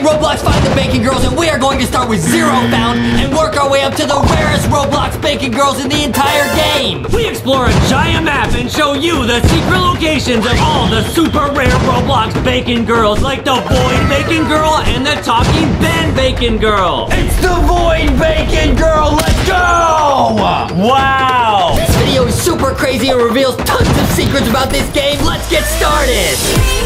playing Roblox Find the Bacon Girls, and we are going to start with zero found and work our way up to the rarest Roblox Bacon Girls in the entire game. We explore a giant map and show you the secret locations of all the super rare Roblox Bacon Girls, like the Void Bacon Girl and the Talking Ben Bacon Girl. It's the Void Bacon Girl, let's go! Wow! This video is super crazy and reveals tons of secrets about this game. Let's get started!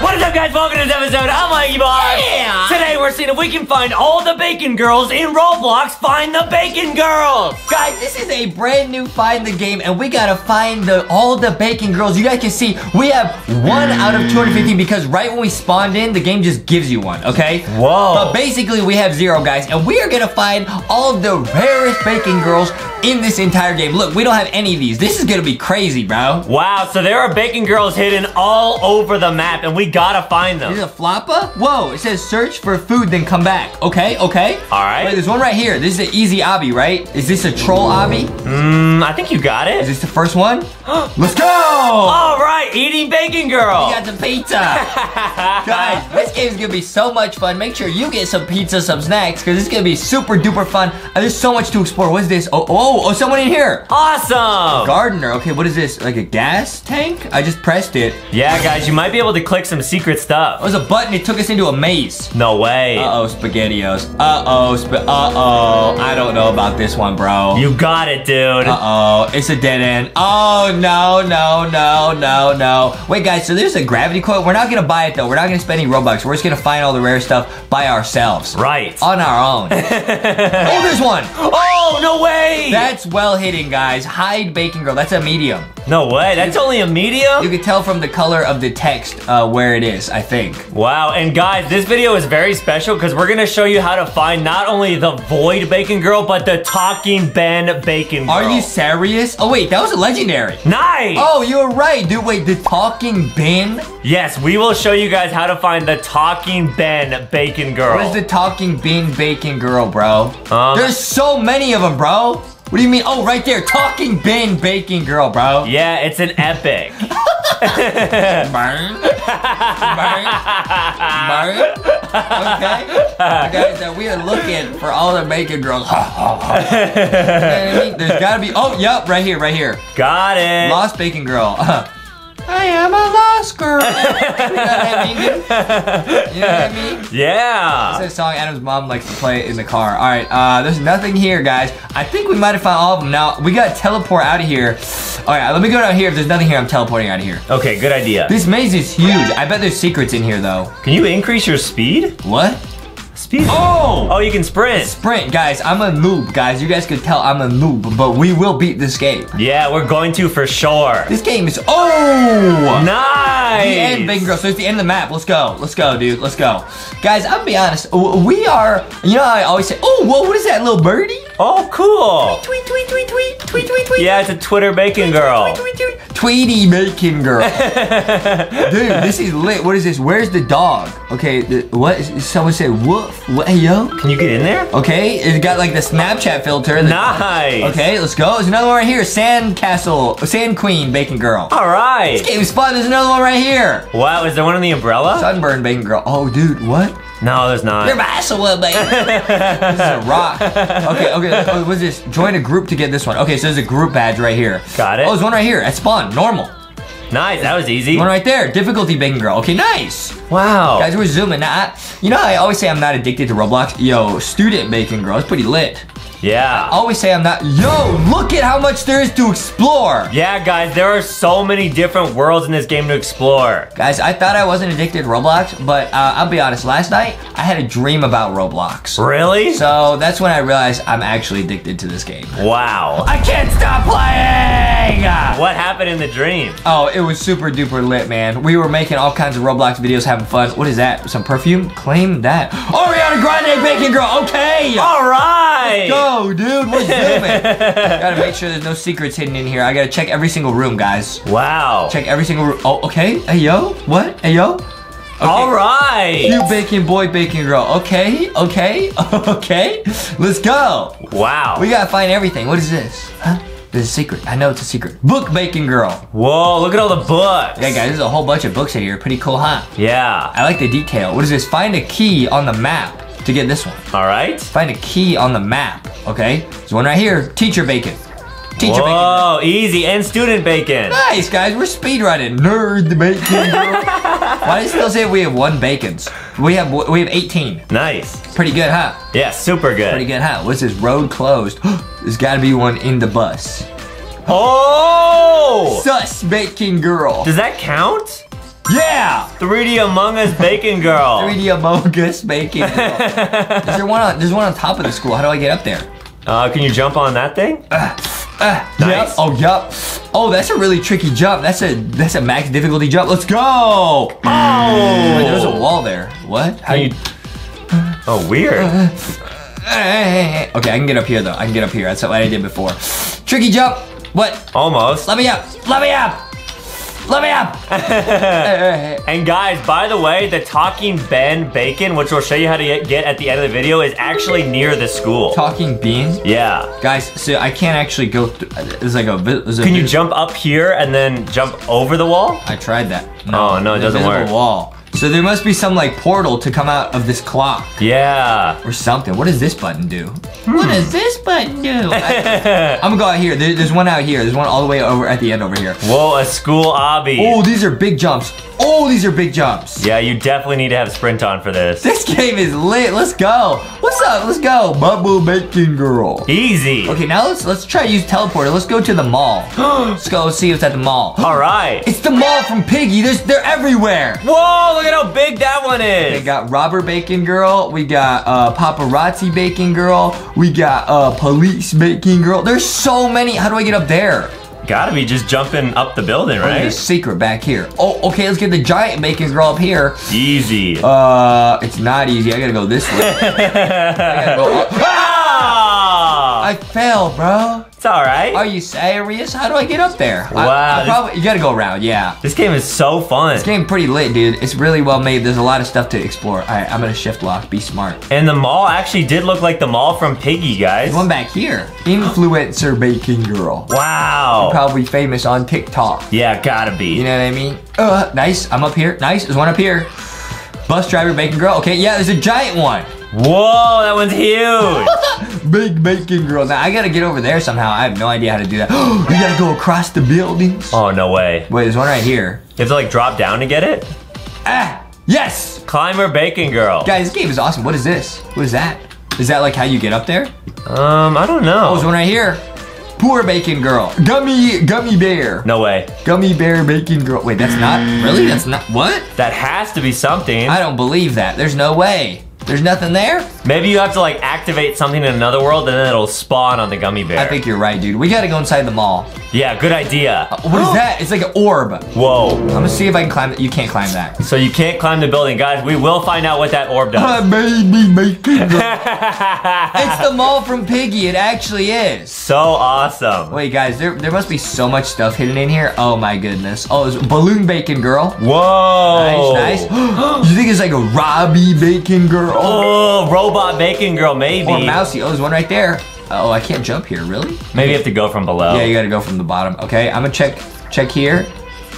What is up, guys? Welcome to this episode. I'm Mikey Boy. Yeah. Today we're seeing if we can find all the Bacon Girls in Roblox Find the Bacon Girls. Guys, this is a brand new Find the game, and we gotta find all the Bacon Girls. You guys can see we have one out of 250 because right when we spawned in, the game just gives you one, okay? Whoa. But basically, we have zero, guys, and we are gonna find all the rarest Bacon Girls in this entire game. Look, we don't have any of these. This is gonna be crazy, bro. Wow, so there are Bacon Girls hidden all over the map, and we gotta find them. Is it a floppa? Whoa, it says search for food, then come back. Okay, okay. All right. Wait, there's one right here. This is an easy obby, right? Is this a troll obby? I think you got it. Is this the first one? Let's go! All right, eating Bacon Girl. We got some pizza. Guys, this game's gonna be so much fun. Make sure you get some pizza, some snacks, because it's gonna be super duper fun. There's so much to explore. What is this? Oh, someone in here. Awesome. A gardener. Okay, what is this? Like a gas tank? I just pressed it. Yeah, guys, you might be able to click some secret stuff. It was a button. It took us into a maze. No way. Uh-oh, SpaghettiOs. Uh-oh, uh-oh. I don't know about this one, bro. You got it, dude. Uh-oh, it's a dead end. Oh, no, no, no, no, no. Wait, guys, so there's a gravity coil. We're not going to buy it, though. We're not going to spend any Robux. We're just going to find all the rare stuff by ourselves. Right. On our own. Oh, there's one. Oh, no way. That's well hidden, guys. Hide Bacon Girl. That's a medium. No way. That's only a medium? You can tell from the color of the text where it is, I think. Wow. And guys, this video is very special because we're going to show you how to find not only the Void Bacon Girl, but the Talking Ben Bacon Girl. Are you serious? Oh, wait. That was a legendary. Nice. Oh, you're right, dude. Wait, the Talking Ben? Yes, we will show you guys how to find the Talking Ben Bacon Girl. What is the Talking Ben Bacon Girl, bro? There's so many of them, bro. What do you mean? Oh, right there. Talking Ben Bacon Girl, bro. Yeah, it's an epic. Burn. Burn. Burn. Okay. Guys, so we are looking for all the Bacon Girls. You know what I mean? There's got to be... Oh, yep. Right here. Right here. Got it. Lost Bacon Girl. I am a lost girl. You know what I mean? You know what I mean? Yeah. It's a song Adam's mom likes to play in the car. All right, there's nothing here, guys. I think we might have found all of them. Now, we got to teleport out of here. All right, let me go down here. If there's nothing here, I'm teleporting out of here. Okay, good idea. This maze is huge. I bet there's secrets in here, though. Can you increase your speed? What? Speed. Oh! Oh, you can sprint. Sprint, guys. I'm a noob, guys. You guys could tell I'm a noob, but we will beat this game. Yeah, we're going to for sure. This game is... Oh! Nice! The end, Bacon Girl. So it's the end of the map. Let's go. Let's go, dude. Let's go. Guys, I'll be honest. We are... You know how I always say... Oh, whoa, what is that, little birdie? Oh, cool. Tweet, tweet, tweet, tweet, tweet, tweet, tweet. Yeah, it's a Twitter Bacon Girl. Tweet, tweet, tweet, tweet. Tweety Bacon Girl. Dude, this is lit. What is this? Where's the dog? Okay, what? Someone said whoop. What, hey, yo. Can you get in there? Okay, it's got like the Snapchat filter. Nice. Okay, let's go. There's another one right here. Sand Castle, Sand Queen Bacon Girl. All right. This game is fun. There's another one right here. Wow, is there one on the umbrella? Sunburn Bacon Girl. Oh, dude, what? No, there's not. You're my asshole, baby. This is a rock. Okay, okay. Oh, what's this? Join a group to get this one. Okay, so there's a group badge right here. Got it. Oh, there's one right here at spawn. Normal. Nice, that was easy. One right there, difficulty Bacon Girl. Okay, nice. Wow. Guys, we're zooming. You know how I always say I'm not addicted to Roblox? Yo, student Bacon Girl, it's pretty lit. Yeah. I always say I'm not. Yo, look at how much there is to explore. Yeah, guys, there are so many different worlds in this game to explore. Guys, I thought I wasn't addicted to Roblox, but I'll be honest. Last night, I had a dream about Roblox. Really? So that's when I realized I'm actually addicted to this game. Wow. I can't stop playing. What happened in the dream? Oh, it was super duper lit, man. We were making all kinds of Roblox videos, having fun. What is that? Some perfume? Claim that. Ariana Grande Bacon Girl. Okay. All right. Let's go. Oh, dude, we're zooming. Gotta make sure there's no secrets hidden in here. I gotta check every single room, guys. Wow. Check every single room. Oh, okay. Hey, yo. What? Hey, yo. Okay. All right. New Bacon Boy, Bacon Girl. Okay, okay, okay. Let's go. Wow. We gotta find everything. What is this? Huh? This is a secret. I know it's a secret. Bookmaking girl. Whoa, look at all the books. Yeah, guys, there's a whole bunch of books in here. Pretty cool, huh? Yeah. I like the detail. What is this? Find a key on the map to get this one. All right. Find a key on the map, okay? There's one right here. Teacher bacon. Teacher bacon. Whoa, easy. And student bacon. Nice, guys. We're speedrunning. Nerd bacon girl. Why do you still say we have one bacons? We have 18. Nice. Pretty good, huh? Yeah, super good. Pretty good, huh? What's this? Road closed. There's gotta be one in the bus. Oh! Sus bacon girl. Does that count? Yeah! 3D Among Us bacon girl. 3D Among Us bacon girl. There's one on top of the school. How do I get up there? Can you jump on that thing? Nice. Yep. Oh, yep. Oh, that's a really tricky jump. That's a max difficulty jump. Let's go. Oh. Wait, there's a wall there. What? How you... Oh, weird. Okay, I can get up here, though. I can get up here. That's what I did before. Tricky jump. What? Almost. Let me up. Let me up. Let me up! And guys, by the way, the Talking Ben bacon, which we'll show you how to get at the end of the video, is actually near the school. Talking beans? Yeah. Guys, so I can't actually go through. It's like a bit. Can you jump up here and then jump over the wall? I tried that. No, oh, no, it doesn't work. Wall. So there must be some like portal to come out of this clock. Yeah. Or something. What does this button do? What does this button do? I'm gonna go out here. There's one out here. There's one all the way over at the end over here. Whoa, a school obby. Oh, these are big jumps. Oh, these are big jumps. Yeah, you definitely need to have sprint on for this. This game is lit. Let's go. What's up? Let's go. Bubble bacon girl. Easy. Okay, now let's try to use teleporter. Let's go to the mall. Let's go see what's at the mall. All right. It's the mall from Piggy. They're everywhere. Whoa, look at how big that one is. We got robber bacon girl. We got paparazzi bacon girl. We got police bacon girl. There's so many. How do I get up there? Gotta be just jumping up the building, right? There's a secret back here. Oh, okay, let's get the giant bacon girl up here. Easy. It's not easy. I gotta go this way. I fell, bro. It's all right. Are you serious? How do I get up there? Wow. You gotta go around, yeah. This game is so fun. This game pretty lit, dude. It's really well made. There's a lot of stuff to explore. All right, I'm gonna shift lock. Be smart. And the mall actually did look like the mall from Piggy, guys. There's one back here. Influencer bacon girl. Wow. You're probably famous on TikTok. Yeah, gotta be. You know what I mean? Nice. I'm up here. Nice. There's one up here. Bus driver bacon girl. Okay, yeah, there's a giant one. Whoa, that one's huge. Big bacon girl. Now I gotta get over there somehow. I have no idea how to do that. Oh, we gotta go across the buildings. Oh, no way. Wait, there's one right here. You have to like drop down to get it? Ah, yes. Climber bacon girl. Guys, this game is awesome. What is this? What is that? Is that like how you get up there? I don't know. Oh, there's one right here. Poor bacon girl. Gummy bear. No way. Gummy bear bacon girl. Wait, that's not, really? That's not, what? That has to be something. I don't believe that. There's no way. There's nothing there? Maybe you have to like activate something in another world and then it'll spawn on the gummy bear. I think you're right, dude. We gotta go inside the mall. Yeah, good idea. What is that? It's like an orb. Whoa. I'm gonna see if I can climb it. You can't climb that. So you can't climb the building. Guys, we will find out what that orb does. It's the mall from Piggy. It actually is. So awesome. Wait, guys, there must be so much stuff hidden in here. Oh my goodness. Oh, it's balloon bacon girl. Whoa. Nice, nice. You think it's like a Robbie bacon girl? Oh, robot bacon girl, maybe. Or Mousy. Oh, there's one right there. Oh, I can't jump here, really? Maybe you have to go from below. Yeah, you gotta go from the bottom. Okay, I'm gonna check here.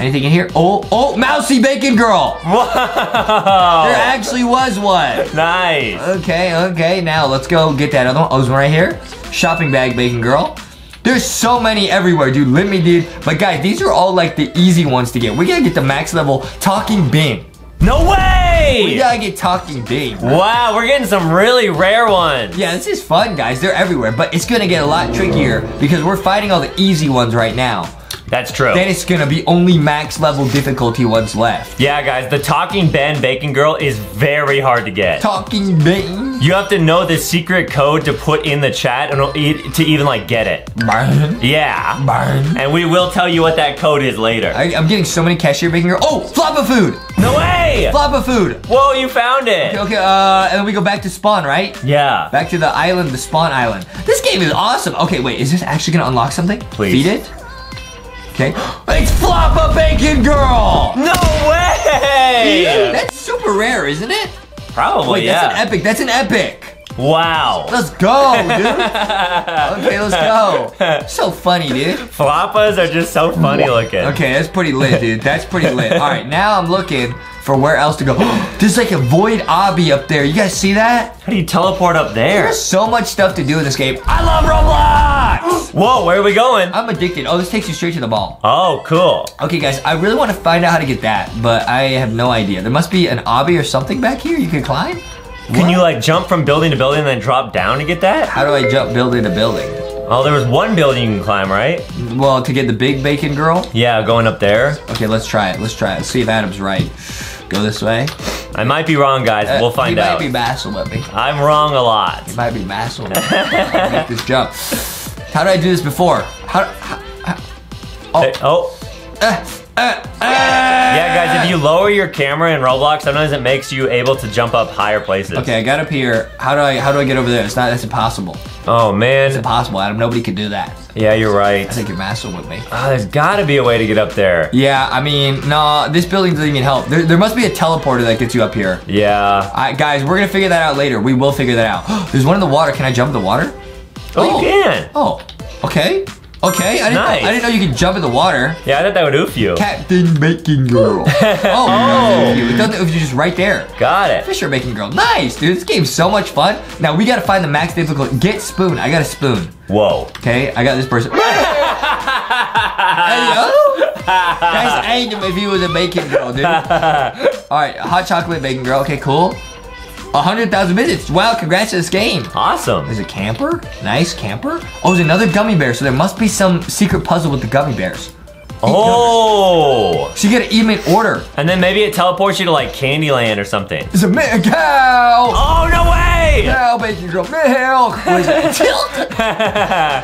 Anything in here? Oh, Mousy bacon girl. Whoa. There actually was one. Nice. Okay, now let's go get that other one. Oh, there's one right here. Shopping bag bacon girl. There's so many everywhere, dude. Let me, dude. But guys, these are all like the easy ones to get. We gotta get the max level Talking Ben. No way! We gotta get Talking Ben. Wow, we're getting some really rare ones. Yeah, this is fun, guys. They're everywhere, but it's gonna get a lot trickier because we're fighting all the easy ones right now. That's true. Then it's gonna be only max level difficulty ones left. Yeah, guys, the Talking Ben bacon girl is very hard to get. Talking Ben? You have to know the secret code to put in the chat and to even like get it. Burn. Yeah. Burn. And we will tell you what that code is later. I'm getting so many cashier bacon girl. Oh, flop of food. No way. Flop of food. Whoa, you found it. Okay. And then we go back to spawn, right? Yeah. Back to the island, the spawn island. This game is awesome. Okay, wait, is this actually gonna unlock something? Please. Feed it. Okay. It's Floppa Bacon Girl! No way! That's super rare, isn't it? Probably, wait, yeah. That's an epic. Wow. Let's go, dude. Okay, let's go. So funny, dude. Floppas are just so funny looking. Okay, that's pretty lit, dude. That's pretty lit. All right, now I'm looking for where else to go. There's like a void obby up there. You guys see that? How do you teleport up there? There's so much stuff to do in this game. I love Roblox! Whoa, where are we going? I'm addicted. Oh, this takes you straight to the ball. Oh, cool. Okay, guys, I really want to find out how to get that, but I have no idea. There must be an obby or something back here you can climb? Can you like jump from building to building and then drop down to get that? How do I jump building to building? Oh, there was one building you can climb, right? Well, to get the big bacon girl? Yeah, going up there. Okay, let's try it. Let's try it. Let's see if Adam's right. Go this way. I might be wrong, guys. We'll find out. You might be baffled at me. I'm wrong a lot. You might be baffled at me. Make this jump. How did I do this before? Yeah, guys, if you lower your camera in Roblox, sometimes it makes you able to jump up higher places. Okay, I got up here. How do I get over there? It's not. That's impossible. Oh man, it's impossible, Adam. Nobody can do that. Yeah, you're right. I think you're massive with me. Oh, there's got to be a way to get up there. Yeah, I mean, no, this building doesn't even help. There must be a teleporter that gets you up here. Yeah. Guys, we're gonna figure that out later. We will figure that out. There's one in the water. Can I jump in the water? Oh, you can. Oh, okay. Okay, I didn't know you could jump in the water. Yeah, I thought that would oof you. Captain Bacon Girl. Oh, it was just right there. Got it. Fisher Bacon Girl. Nice, dude. This game's so much fun. Now, we got to find the max difficulty. Get spoon. I got a spoon. Whoa. Okay, I got this person. Hello? That's Adam if he was a bacon girl, dude. All right, hot chocolate bacon girl. Okay, cool. 100,000 visits. Wow, congrats to this game. Awesome. There's a camper. Nice camper. Oh, there's another gummy bear, so there must be some secret puzzle with the gummy bears. Oh. So you gotta eat them in order. And then maybe it teleports you to like Candyland or something. It's a milk cow. Oh, no way. Cow bacon girl. Milk. What is that?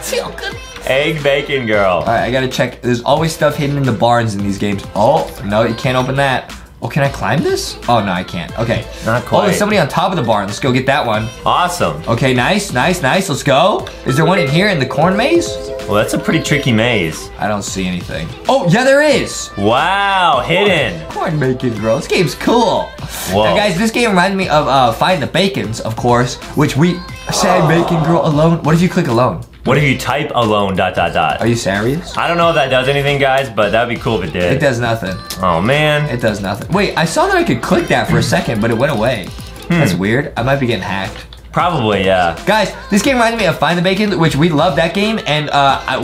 Tilt. Tilt. Egg bacon girl. All right, I gotta check. There's always stuff hidden in the barns in these games. Oh, no, you can't open that. Oh, can I climb this? Oh, no, I can't. Okay. Not quite. Oh, there's somebody on top of the barn. Let's go get that one. Awesome. Okay, nice, nice, nice. Let's go. Is there one in here in the corn maze? Well, that's a pretty tricky maze. I don't see anything. Oh, yeah, there is. Wow, hidden. Corn bacon, bro. This game's cool. Whoa. Now, guys, this game reminds me of Find the Bacons, of course, which we said bacon girl alone. What if you click alone? What if you type alone ... Are you serious? I don't know if that does anything, guys, but that'd be cool if it did. It does nothing. Oh, man. It does nothing. Wait, I saw that I could click that for a second, but it went away. That's weird. I might be getting hacked. Probably, yeah. Guys, this game reminds me of Find the Bacon, which we love that game, and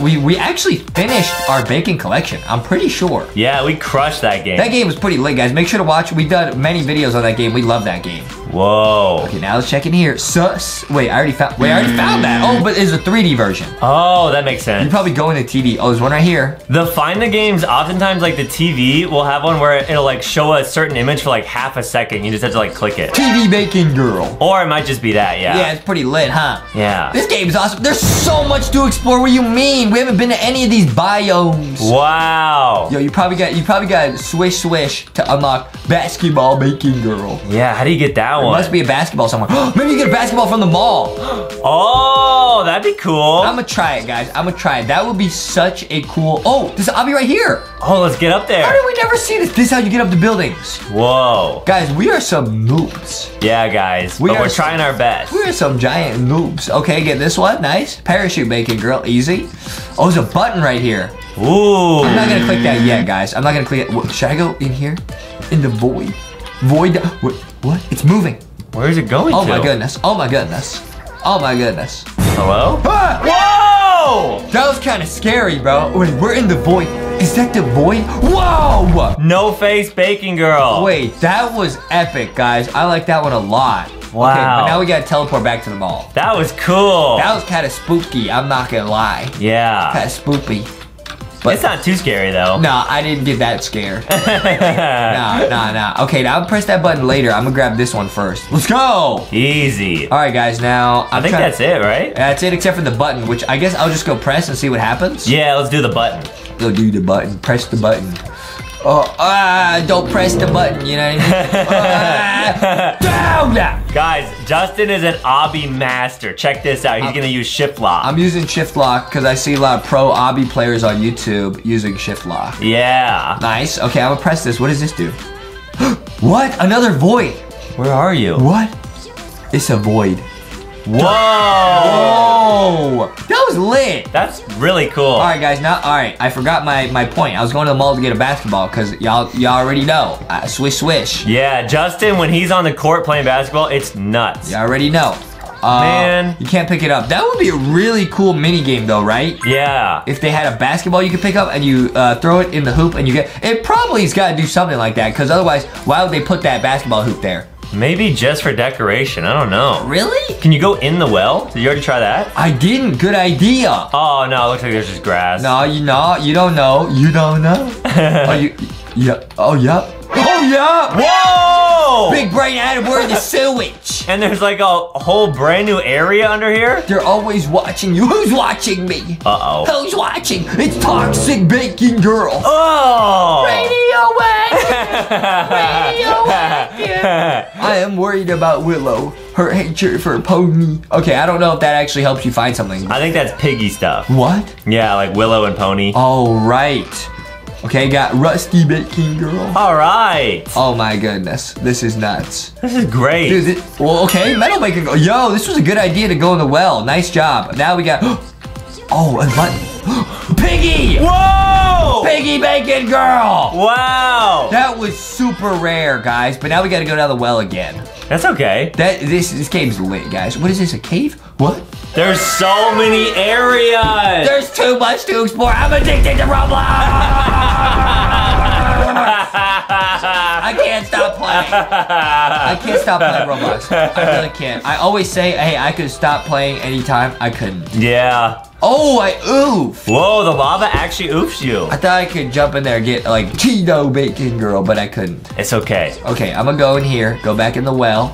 we actually finished our bacon collection, I'm pretty sure. Yeah, we crushed that game. That game was pretty lit, guys. Make sure to watch. We've done many videos on that game. We love that game. Whoa. Okay, now let's check in here. Wait, I already found that. Oh, but it's a 3D version. Oh, that makes sense. You probably go into TV. Oh, there's one right here. The Find the games, oftentimes, like the TV will have one where it'll like show a certain image for like half a second. You just have to like click it. TV Bacon Girl. Or it might just be that, yeah. Yeah, it's pretty lit, huh? Yeah. This game's awesome. There's so much to explore. What do you mean? We haven't been to any of these biomes. Wow. Yo, you probably got swish swish to unlock Basketball Bacon Girl. Yeah, how do you get that? There must be a basketball somewhere. Maybe you get a basketball from the mall. Oh, that'd be cool. I'm gonna try it, guys. I'm gonna try it. That would be such a cool. Oh, this obby right here. Oh, let's get up there. How did we never see this? This is how you get up the buildings. Whoa. Guys, we are some noobs. Yeah, guys. We're trying our best. We are some giant noobs. Okay, get this one. Nice. Parachute bacon girl. Easy. Oh, there's a button right here. Ooh. I'm not gonna click that yet, guys. I'm not gonna click it. Should I go in here? In the void? What? It's moving. Where is it going to? Oh my goodness. Oh my goodness. Oh my goodness. Hello? Ah! Whoa! That was kind of scary, bro. When we're in the void. Is that the void? Whoa! No face bacon girl. Wait, that was epic, guys. I like that one a lot. Wow. Okay, but now we gotta teleport back to the mall. That was cool. That was kind of spooky. I'm not gonna lie. Yeah. Kind of spooky. But it's not too scary, though. Nah, I didn't get that scared. Nah. Okay, now I'll press that button later. I'm going to grab this one first. Let's go. Easy. All right, guys, now. I think that's it, right? That's it, except for the button, which I guess I'll just go press and see what happens. Yeah, let's do the button. Go do the button. Press the button. Oh, don't press the button, you know what I mean? Down! Guys, Justin is an obby master. Check this out. He's going to use shift lock. I'm using shift lock because I see a lot of pro obby players on YouTube using shift lock. Yeah. Nice. Okay, I'm going to press this. What does this do? What? Another void. Where are you? What? It's a void. Whoa! That was lit. That's really cool. All right, guys. Now, all right. I forgot my point. I was going to the mall to get a basketball because y'all already know. Swish, swish. Yeah, Justin, when he's on the court playing basketball, it's nuts. You already know. Man. You can't pick it up. That would be a really cool mini game though, right? Yeah. If they had a basketball you could pick up and you throw it in the hoop and you get... It probably's got to do something like that because otherwise, why would they put that basketball hoop there? Maybe just for decoration. I don't know. Really? Can you go in the well? Did you already try that? I didn't. Good idea. Oh, no. It looks like there's just grass. No, you know. You don't know. You don't know. Oh, you... Yeah. Oh, yeah. Oh, yeah. Whoa! Big brain Adam, we're in the sewage. And there's like a whole brand new area under here? They're always watching you. Who's watching me? Uh-oh. Who's watching? It's Toxic Bacon Girl. Oh! Radioactive. Radioactive. I am worried about Willow. Her hatred for Pony. Okay, I don't know if that actually helps you find something. I think that's Piggy stuff. What? Yeah, like Willow and Pony. Oh, right. Okay, got Rusty Baking Girl. All right. Oh my goodness, this is nuts. This is great. Dude, this, well, okay, Metal Baking Girl. Yo, this was a good idea to go in the well. Nice job. Now we got, oh, a button. Piggy! Whoa! Piggy Baking Girl! Wow. That was super rare, guys, but now we gotta go down the well again. That's okay. This game's lit, guys. What is this, a cave? What? There's so many areas. There's too much to explore. I'm addicted to Roblox. I can't stop playing. I can't stop playing Roblox. I really can't. I always say, hey, I could stop playing anytime. I couldn't. Yeah. Oh, I oof. Whoa, the lava actually oofs you. I thought I could jump in there and get like Cheeto Bacon Girl, but I couldn't. It's okay. Okay, I'm gonna go in here, go back in the well.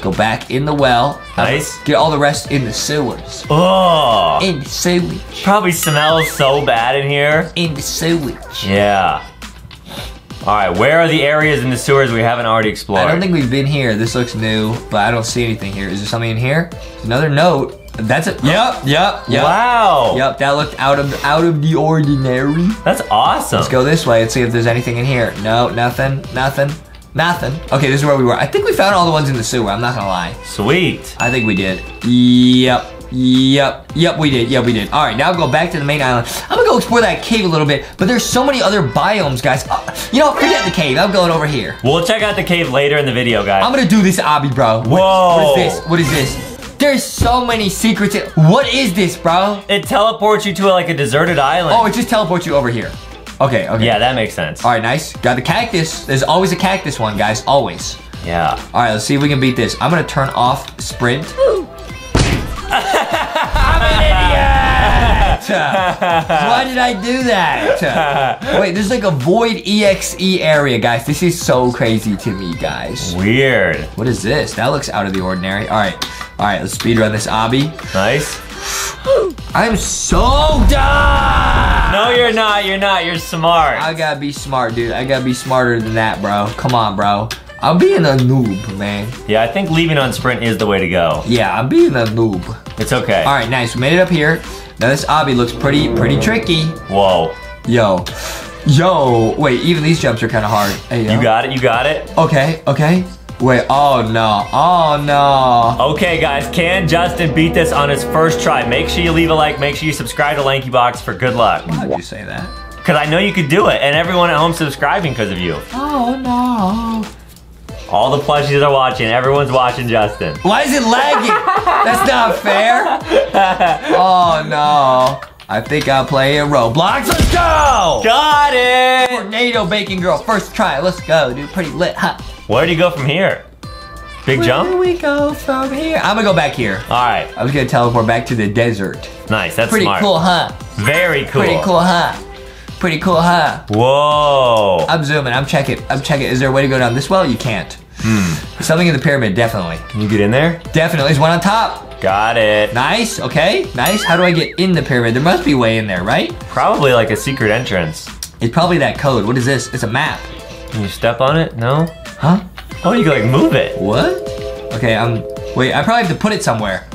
Go back in the well. Nice. Get all the rest in the sewers. Oh. In the sewage. Probably smells so bad in here. In the sewage. Yeah. All right, where are the areas in the sewers we haven't already explored? I don't think we've been here. This looks new, but I don't see anything here. Is there something in here? Another note. That's it. Yep, yep, yep. Wow. Yep, that looked out of the ordinary. That's awesome. Let's go this way and see if there's anything in here. No, nothing, nothing. Nothing. Okay, this is where we were. I think we found all the ones in the sewer. I'm not gonna lie. Sweet. I think we did. Yep. Yep. Yep, we did. Yep, we did. All right, now go back to the main island. I'm gonna go explore that cave a little bit, but there's so many other biomes, guys. You know, forget the cave. I'm going over here. We'll check out the cave later in the video, guys. I'm gonna do this obby, bro. Whoa. What is this? What is this? There's so many secrets. What is this, bro? It teleports you to like a deserted island. Oh, it just teleports you over here. Okay, okay. Yeah, that makes sense. All right, nice. Got the cactus. There's always a cactus one, guys. Always. Yeah. All right, let's see if we can beat this. I'm going to turn off sprint. I'm an idiot! Why did I do that? Wait, there's like a void EXE area, guys. This is so crazy to me, guys. Weird. What is this? That looks out of the ordinary. All right. All right, let's speedrun this obby. Nice. I'm so dumb! No, you're not. You're not. You're smart. I gotta be smart, dude. I gotta be smarter than that, bro. Come on, bro. I'm being a noob, man. Yeah, I think leaving on sprint is the way to go. Yeah, I'm being a noob. It's okay. All right, nice. We made it up here. Now this obby looks pretty tricky. Whoa. Yo. Yo. Wait, even these jumps are kind of hard. Hey, yo. You got it. You got it. Okay. Okay. Wait, oh no, oh no. Okay guys, can Justin beat this on his first try? Make sure you leave a like, make sure you subscribe to Lankybox for good luck. Why would you say that? Because I know you could do it, and everyone at home subscribing because of you. Oh no. All the plushies are watching, everyone's watching Justin. Why is it lagging? That's not fair. Oh no. I think I'll play in Roblox. Let's go! Got it! Tornado Bacon Girl, first try. Let's go, dude. Pretty lit, huh? Where do you go from here? Big jump? Where do we go from here? I'm gonna go back here. All right. I was gonna teleport back to the desert. Nice, that's pretty smart. Pretty cool, huh? Very cool. Pretty cool, huh? Pretty cool, huh? Whoa. I'm zooming, I'm checking, I'm checking. Is there a way to go down this well? You can't. Hmm. Something in the pyramid, definitely. Can you get in there? Definitely, there's one on top. Got it. Nice, okay, nice. How do I get in the pyramid? There must be a way in there, right? Probably like a secret entrance. It's probably that code. What is this? It's a map. Can you step on it? No? Huh? Oh, you can like move it. What? Okay, wait, I probably have to put it somewhere.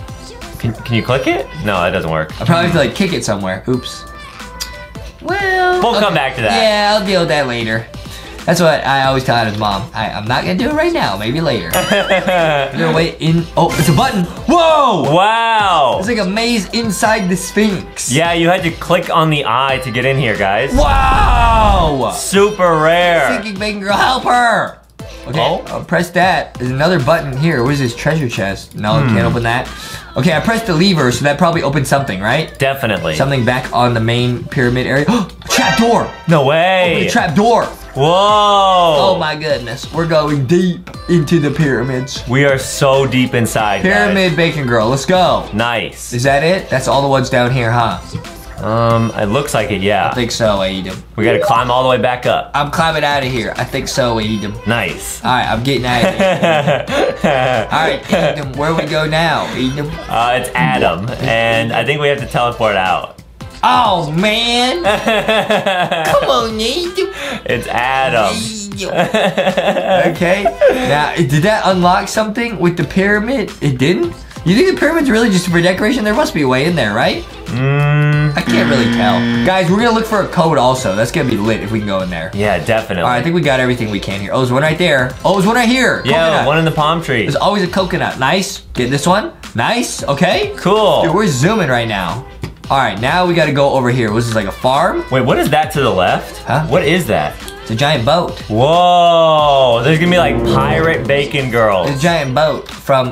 Can you click it? No, that doesn't work. I probably have to like kick it somewhere. Oops. Well. We'll come back to that. Yeah, I'll deal with that later. That's what I always tell Adam's mom. I'm not gonna do it right now, maybe later. I'm gonna wait in, oh, it's a button. Whoa! Wow! It's like a maze inside the Sphinx. Yeah, you had to click on the eye to get in here, guys. Wow! Super rare. Sinking bacon girl, help her. Okay, oh. I'll press that. There's another button here. What is this? Treasure chest. No, I can't open that. Okay, I pressed the lever, so that probably opened something, right? Definitely. Something back on the main pyramid area. Trap door! No way! Open the trap door! Whoa! Oh my goodness. We're going deep into the pyramids. We are so deep inside, Pyramid bacon girl, let's go. Nice. Is that it? That's all the ones down here, huh? It looks like it, yeah. I think so, Aiden. We gotta climb all the way back up. I'm climbing out of here. I think so, Aiden. Nice. All right, I'm getting out of here. All right, Aiden, where we go now, Aiden? It's Adam, and I think we have to teleport out. Oh, man. Come on, Aiden. It's Adam. Okay. Now, did that unlock something with the pyramid? It didn't? You think the pyramid's really just for decoration? There must be a way in there, right? I can't really tell. Guys, we're gonna look for a code also. That's gonna be lit if we can go in there. Yeah, definitely. All right, I think we got everything we can here. Oh, there's one right there. Oh, there's one right here. Yeah, coconut. One in the palm tree. There's always a coconut. Nice. Get this one. Nice. Okay. Cool. Dude, we're zooming right now. All right, now we gotta go over here. Was this like a farm? Wait, what is that to the left? Huh? What is that? It's a giant boat. Whoa, there's gonna be like pirate bacon girls. It's a giant boat from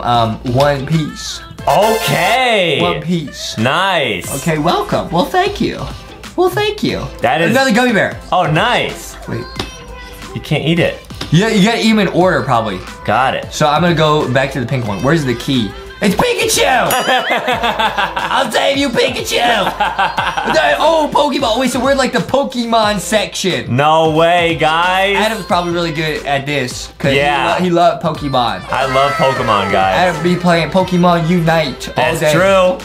One Piece. Okay. One Piece. Nice. Okay, welcome. Well, thank you. Well, thank you. That is... Another gummy bear. Oh, nice. Wait. You can't eat it. Yeah, you gotta eat them in order, probably. Got it. So I'm gonna go back to the pink one. Where's the key? It's Pikachu! I'll save you, Pikachu! Oh, Pokeball. Wait, so we're in like the Pokemon section. No way, guys. Adam's probably really good at this. Because yeah. He loved Pokemon. I love Pokemon, guys. Adam be playing Pokemon Unite all day. That's true.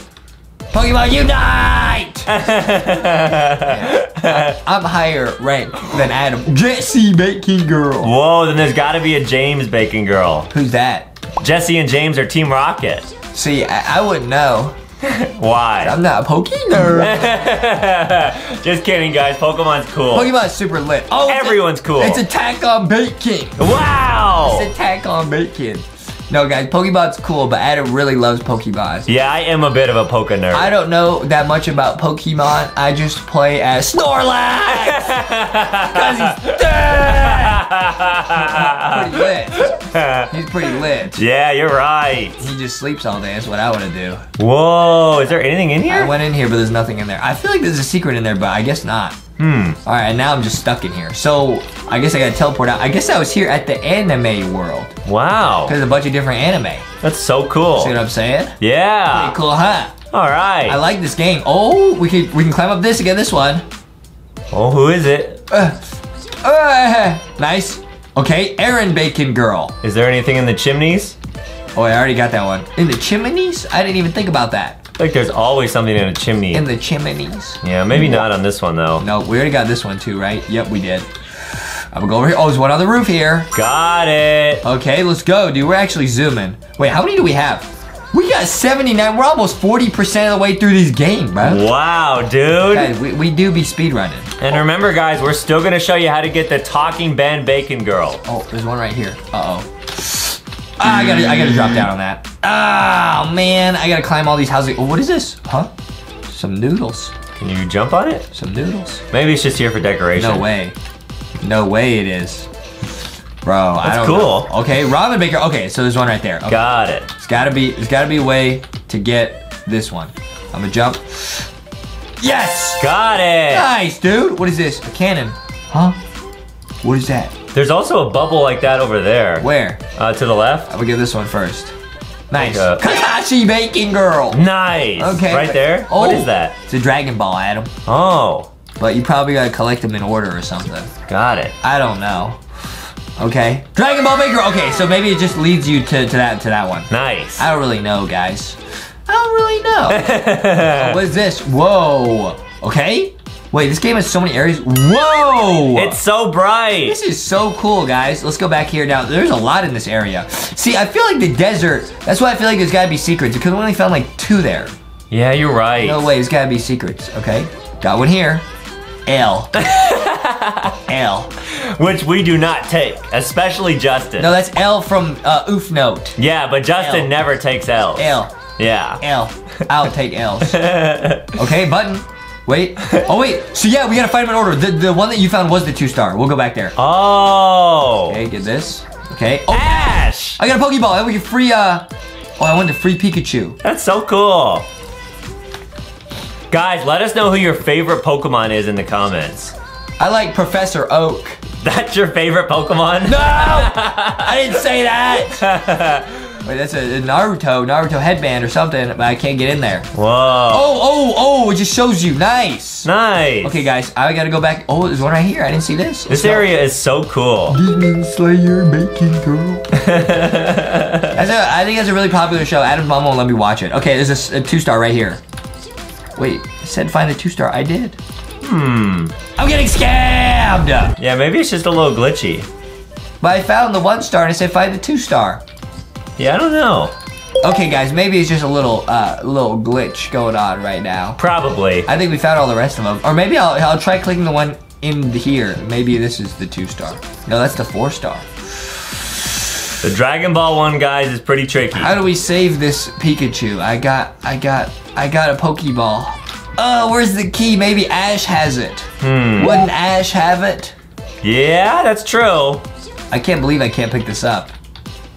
Pokemon Unite! Yeah. I'm higher ranked than Adam. Jessie Bacon Girl. Whoa, then there's gotta be a James Bacon Girl. Who's that? Jesse and James are Team Rocket. See, I wouldn't know. Why? I'm not a Poke nerd. Just kidding, guys. Pokemon's cool. Pokemon's super lit. Oh, everyone's cool. It's Attack on Bacon. Wow. It's Attack on Bacon. No, guys, Pokeball's cool, but Adam really loves Pokeballs. Yeah, I am a bit of a Poke nerd. I don't know that much about Pokemon. I just play as Snorlax! Because he's dead! He's pretty lit. Yeah, you're right. He just sleeps all day. That's what I want to do. Whoa, is there anything in here? I went in here, but there's nothing in there. I feel like there's a secret in there, but I guess not. All right, and now I'm just stuck in here. So I guess I gotta teleport out. I guess I was here at the anime world. Wow. There's a bunch of different anime. That's so cool. See what I'm saying? Yeah. Pretty cool, huh? All right. I like this game. Oh, we can climb up this and get this one. Oh, who is it? Nice. Okay, Aaron Bacon Girl. Is there anything in the chimneys? Oh, I already got that one. In the chimneys? I didn't even think about that. Like there's always something in a chimney. In the chimneys. Yeah, maybe not on this one though. No, we already got this one too, right? Yep, we did. I'm gonna go over here. Oh, there's one on the roof here. Got it. Okay, let's go, dude. We're actually zooming. Wait, how many do we have? We got 79. We're almost 40% of the way through this game, bro. Wow, dude. Guys, we do be speedrunning. And remember, guys, we're still gonna show you how to get the Talking Ben Bacon Girl. Oh, there's one right here. Uh-oh. I gotta drop down on that. Oh, man. I gotta climb all these houses. Oh, what is this? Huh? Some noodles. Can you jump on it? Some noodles. Maybe it's just here for decoration. No way. No way it is. Bro, I don't know. That's cool. Okay, ramen baker. Okay, so there's one right there. Okay. Got it. It's gotta be a way to get this one. I'm gonna jump. Yes! Got it! Nice, dude. What is this? A cannon. Huh? What is that? There's also a bubble like that over there. Where? To the left. I'm gonna give this one first. Nice. Kakashi Bacon Girl. Nice. Okay. Right there? Oh, what is that? It's a Dragon Ball, Adam. Oh. But you probably gotta collect them in order or something. Got it. I don't know. Okay. Dragon Ball Bacon Girl. Okay, so maybe it just leads you to that one. Nice. I don't really know, guys. I don't really know. What is this? Whoa. Okay. Wait, this game has so many areas. Whoa! It's so bright. This is so cool, guys. Let's go back here now. There's a lot in this area. See, I feel like the desert, that's why I feel like there's gotta be secrets because we only found like 2 there. Yeah, you're right. No way, there's gotta be secrets, okay? Got one here. L. L, which we do not take, especially Justin. No, that's L from Oof Note. Yeah, but Justin L. never takes L's. L. Yeah. L. I'll take L's. Okay, button. Wait. Oh, wait. So, yeah, we got to find them in order. The one that you found was the 2-star. We'll go back there. Oh. Okay, get this. Okay. Oh, Ash. I got a Pokeball. That would be free, Oh, I wanted a free Pikachu. That's so cool. Guys, let us know who your favorite Pokemon is in the comments. I like Professor Oak. That's your favorite Pokemon? No! I didn't say that! Wait, that's a Naruto headband or something, but I can't get in there. Whoa. Oh, it just shows you. Nice. Nice. Okay, guys, I gotta go back. Oh, there's one right here. I didn't see this. This area is so cool. Demon Slayer making girl. I think that's a really popular show. Adam's mom won't let me watch it. Okay, there's a 2-star right here. Wait, it said find the 2-star. I did. Hmm. I'm getting scammed! Yeah, maybe it's just a little glitchy. But I found the 1-star and it said find the 2-star. Yeah, I don't know. Okay, guys, maybe it's just a little glitch going on right now. Probably. I think we found all the rest of them. Or maybe I'll try clicking the one in here. Maybe this is the 2-star. No, that's the 4-star. The Dragon Ball one, guys, is pretty tricky. How do we save this Pikachu? I got a Pokeball. Oh, where's the key? Maybe Ash has it. Hmm. Wouldn't Ash have it? Yeah, that's true. I can't believe I can't pick this up.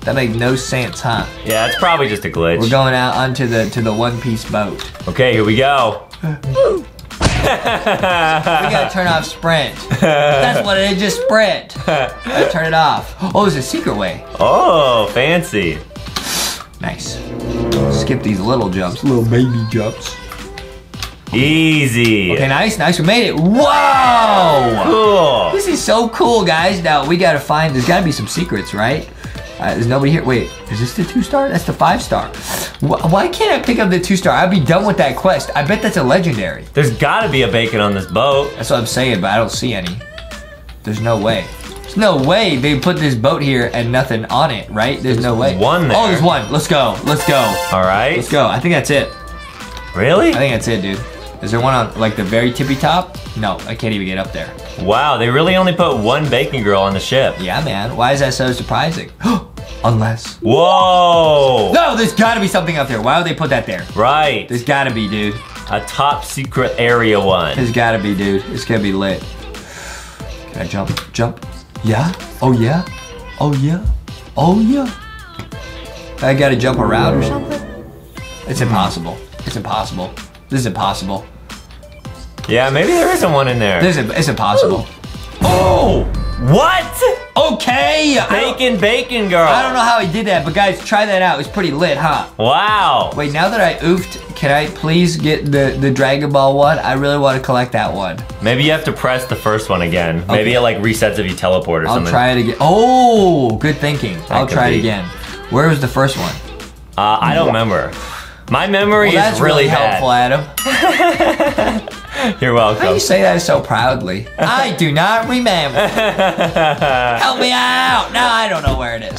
That makes no sense, huh? Yeah, it's probably just a glitch. We're going out onto the One Piece boat. Okay, here we go. We gotta turn off sprint. That's what it is, just sprint. Gotta turn it off. Oh, there's a secret way. Oh, fancy. Nice. Skip these little jumps. Little baby jumps. Easy. Okay, nice. We made it. Whoa! Cool. This is so cool, guys. Now, we gotta find, there's gotta be some secrets, right? There's nobody here. Wait, is this the 2-star? That's the 5-star. Why can't I pick up the 2-star? I'd be done with that quest. I bet that's a legendary. There's gotta be a bacon on this boat. That's what I'm saying, but I don't see any. There's no way. There's no way they put this boat here and nothing on it, right? There's no way. One there. Oh, there's one. Let's go. All right. Let's go. I think that's it. Really? I think that's it, dude. Is there one on, like, the very tippy top? No, I can't even get up there. Wow, they really only put one bacon girl on the ship. Yeah, man. Why is that so surprising? Unless. Whoa! No, there's gotta be something up there. Why would they put that there? Right. There's gotta be, dude. A top secret area one. There's gotta be, dude. It's gonna be lit. Can I jump? Jump? Yeah? Oh, yeah? Oh, yeah? Oh, yeah? I gotta jump around or something? It's impossible. It's impossible. This is impossible. Yeah, maybe there isn't one in there. It's impossible. Oh! What? Okay! Bacon girl. I don't know how he did that, but guys, try that out. It's pretty lit, huh? Wow. Wait, now that I oofed, can I please get the Dragon Ball one? I really want to collect that one. Maybe you have to press the first one again. Okay. Maybe it like resets if you teleport or something. I'll try it again. Oh, good thinking. I'll try it again. Where was the first one? I don't remember. My memory is really bad. That's really helpful, Adam. You're welcome. Why do you say that so proudly? I do not remember. Help me out. No, I don't know where it is.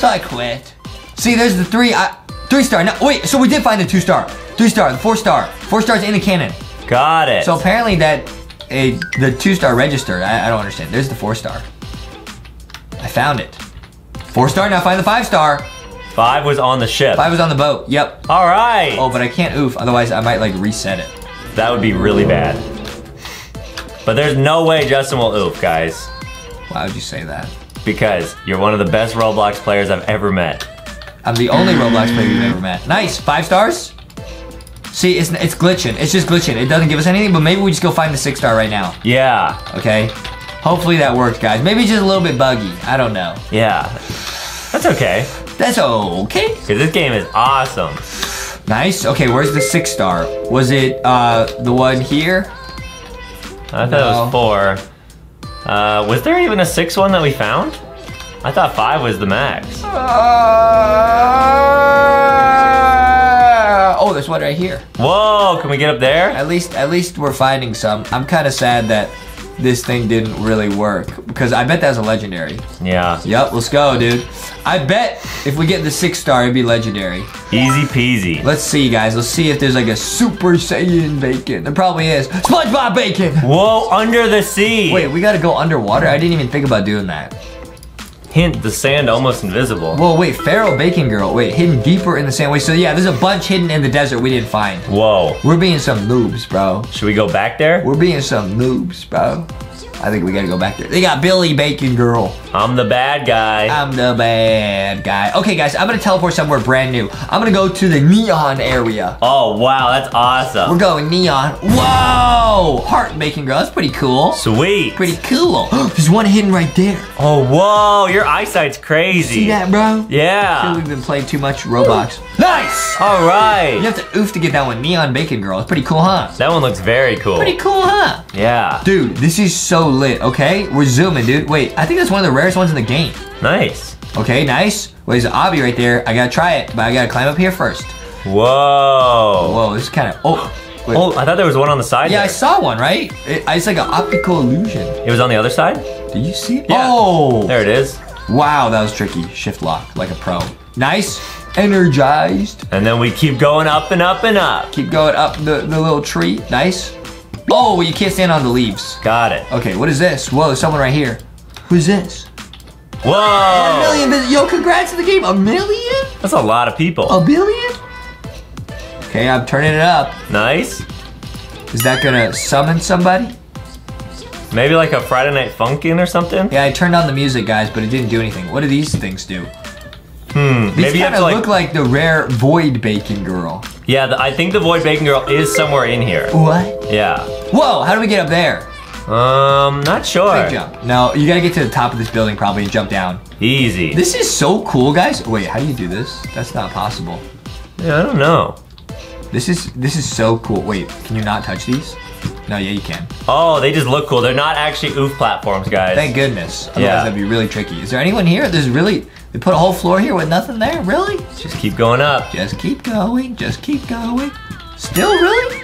So I quit. See, there's the 3-star. No, wait, so we did find the 2-star. 3-star, the 4-star. 4-star's in the canon. Got it. So apparently the 2-star registered. I don't understand. There's the 4-star. I found it. 4-star, now find the 5-star. 5 was on the ship. 5 was on the boat, yep. All right. Oh, but I can't oof, otherwise I might like reset it. That would be really bad. But there's no way Justin will oof, guys. Why would you say that? Because you're one of the best Roblox players I've ever met. I'm the only Roblox player you've ever met. Nice, 5 stars? See, it's glitching, it's just glitching. It doesn't give us anything, but maybe we just go find the 6-star right now. Yeah. Okay, hopefully that works, guys. Maybe just a little bit buggy, I don't know. Yeah, that's okay. That's okay. Cause this game is awesome. Nice. Okay, where's the 6-star? Was it the one here? I thought it was 4. Was there even a 6 one that we found? I thought 5 was the max. Oh, there's one right here. Whoa! Can we get up there? At least we're finding some. I'm kind of sad that this thing didn't really work. Because I bet that's a legendary. Yeah. Yep, let's go, dude. I bet if we get the 6-star, it'd be legendary. Easy peasy. Let's see, guys. Let's see if there's like a Super Saiyan bacon. There probably is. SpongeBob bacon! Whoa, under the sea. Wait, we gotta go underwater? I didn't even think about doing that. Hint, the sand almost invisible. Whoa, wait, Pharaoh Bacon Girl. Wait, hidden deeper in the sand. Wait, so yeah, there's a bunch hidden in the desert we didn't find. Whoa. We're being some noobs, bro. Should we go back there? We're being some noobs, bro. I think we gotta go back there. They got Billy Bacon Girl. I'm the bad guy. I'm the bad guy. Okay, guys, I'm gonna teleport somewhere brand new. I'm gonna go to the neon area. Oh, wow, that's awesome. We're going neon. Whoa! Heart Bacon Girl, that's pretty cool. Sweet. Pretty cool. There's one hidden right there. Oh, whoa, your eyesight's crazy. See that, bro? Yeah. I feel we've been playing too much Roblox. Nice! All right. You have to oof to get that one. Neon Bacon Girl, it's pretty cool, huh? That one looks very cool. Pretty cool, huh? Yeah. Dude, this is so lit, okay? We're zooming, dude. Wait, I think that's one of the rarest ones in the game. Nice. Okay, nice. Wait, there's an obby right there. I gotta try it, but I gotta climb up here first. Whoa. Whoa, this is kind of... Oh. Wait. Oh, I thought there was one on the side. Yeah, there. I saw one, right? It's like an optical illusion. It was on the other side? Did you see it? Yeah. Oh. There it is. Wow, that was tricky. Shift lock, like a pro. Nice. Energized. And then we keep going up and up and up. Keep going up the little tree. Nice. Oh, you can't stand on the leaves. Got it. Okay, what is this? Whoa, there's someone right here. Who's this? Whoa! 1 million. Yo, congrats to the game. 1 million? That's a lot of people. 1 billion? Okay, I'm turning it up. Nice. Is that gonna summon somebody? Maybe like a Friday Night Funkin' or something? Yeah, I turned on the music, guys, but it didn't do anything. What do these things do? Hmm. These kind of look like the rare Void Bacon Girl. Yeah, I think the Void Bacon Girl is somewhere in here. What? Yeah. Whoa, how do we get up there? Not sure. Big jump. No, you gotta get to the top of this building probably and jump down. Easy. This is so cool, guys. Wait, how do you do this? That's not possible. Yeah, I don't know. This is so cool. Wait, can you not touch these? No, yeah, you can. Oh, they just look cool. They're not actually oof platforms, guys. Thank goodness. Otherwise, yeah, that'd be really tricky. Is there anyone here? There's really... They put a whole floor here with nothing there? Really? Just keep going up. Just keep going. Just keep going. Still, really?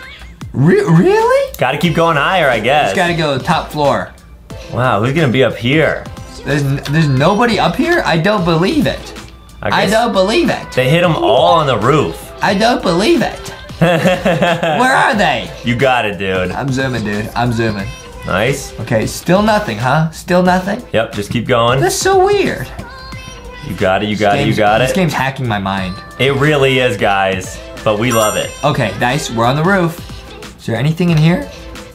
Really? Gotta keep going higher, I guess. Just gotta go top floor. Wow, who's gonna be up here? There's nobody up here? I don't believe it. I don't believe it. They hit them all on the roof. I don't believe it. Where are they? You got it, dude. I'm zooming, dude. I'm zooming. Nice. Okay, still nothing, huh? Still nothing? Yep, just keep going. That's so weird. You got it, you got it, you got it. This game's hacking my mind. It really is, guys. But we love it. Okay, nice. We're on the roof. Is there anything in here?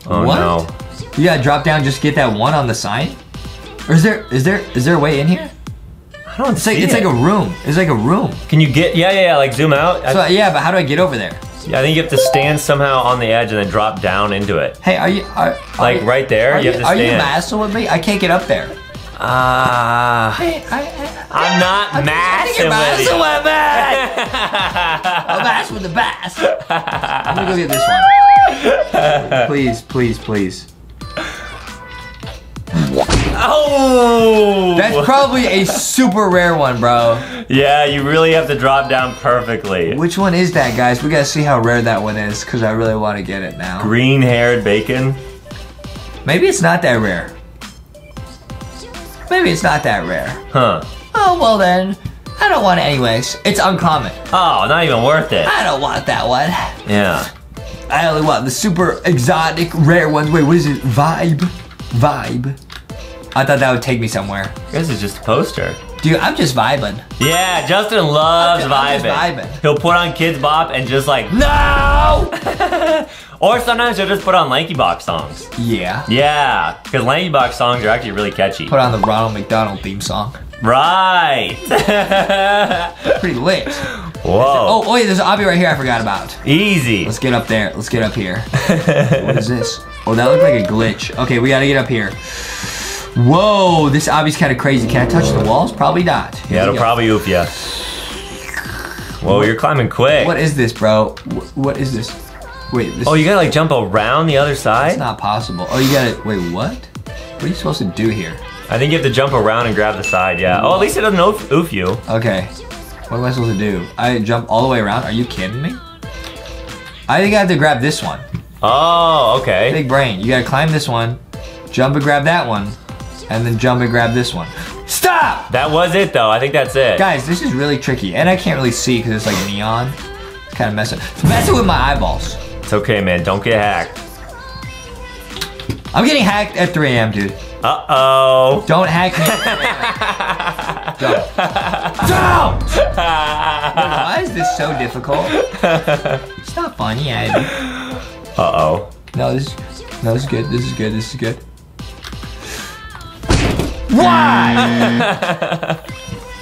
Oh, what? No. You gotta drop down, just get that one on the sign? Or is there a way in here? I don't see it. It's like a room. It's like a room. Can you get, yeah, like zoom out? So, yeah, but how do I get over there? Yeah, I think you have to stand somehow on the edge and then drop down into it. Hey, are you right there? You have to stand. Are you massive with me? I can't get up there. I'm not massive with you. I'm massive with the bass. I'm gonna go get this one. Please, please, please. Oh! That's probably a super rare one, bro. Yeah, you really have to drop down perfectly. Which one is that, guys? We gotta see how rare that one is, because I really want to get it now. Green-haired bacon? Maybe it's not that rare. Maybe it's not that rare. Huh. Oh, well then. I don't want it anyways. It's uncommon. Oh, not even worth it. I don't want that one. Yeah. I only want the super exotic rare ones. Wait, what is it? Vibe. I thought that would take me somewhere. This is just a poster. Dude, I'm just vibing. Yeah, Justin loves vibing. I'm just vibing. He'll put on Kids Bop and just like, no! Or sometimes he'll just put on Lankybox songs. Yeah. Yeah, because Lankybox songs are actually really catchy. Put on the Ronald McDonald theme song. Right. Pretty lit. Whoa. Oh, wait, there's an obby right here I forgot about. Easy. Let's get up there. Let's get up here. What is this? Oh, that looked like a glitch. Okay, we gotta get up here. Whoa, this obby's kind of crazy. Can I touch the walls? Probably not. Here yeah, it'll probably oof ya. Whoa, you're climbing quick. What is this, bro? What is this? Wait, this you gotta like jump around the other side? It's not possible. Oh, you gotta, wait, what? What are you supposed to do here? I think you have to jump around and grab the side, yeah. Oh, at least it doesn't oof you. Okay, what am I supposed to do? I jump all the way around? Are you kidding me? I think I have to grab this one. Oh, okay. Big brain, you gotta climb this one. Jump and grab that one, and then jump and grab this one. Stop! That was it though, I think that's it. Guys, this is really tricky, and I can't really see because it's like neon. It's kind of messing. It's messing with my eyeballs. It's okay, man, don't get hacked. I'm getting hacked at 3 a.m., dude. Uh-oh. Don't hack me. Don't. Don't! Why is this so difficult? It's not funny, Ed. Uh-oh. No, this is good, this is good, this is good. Why?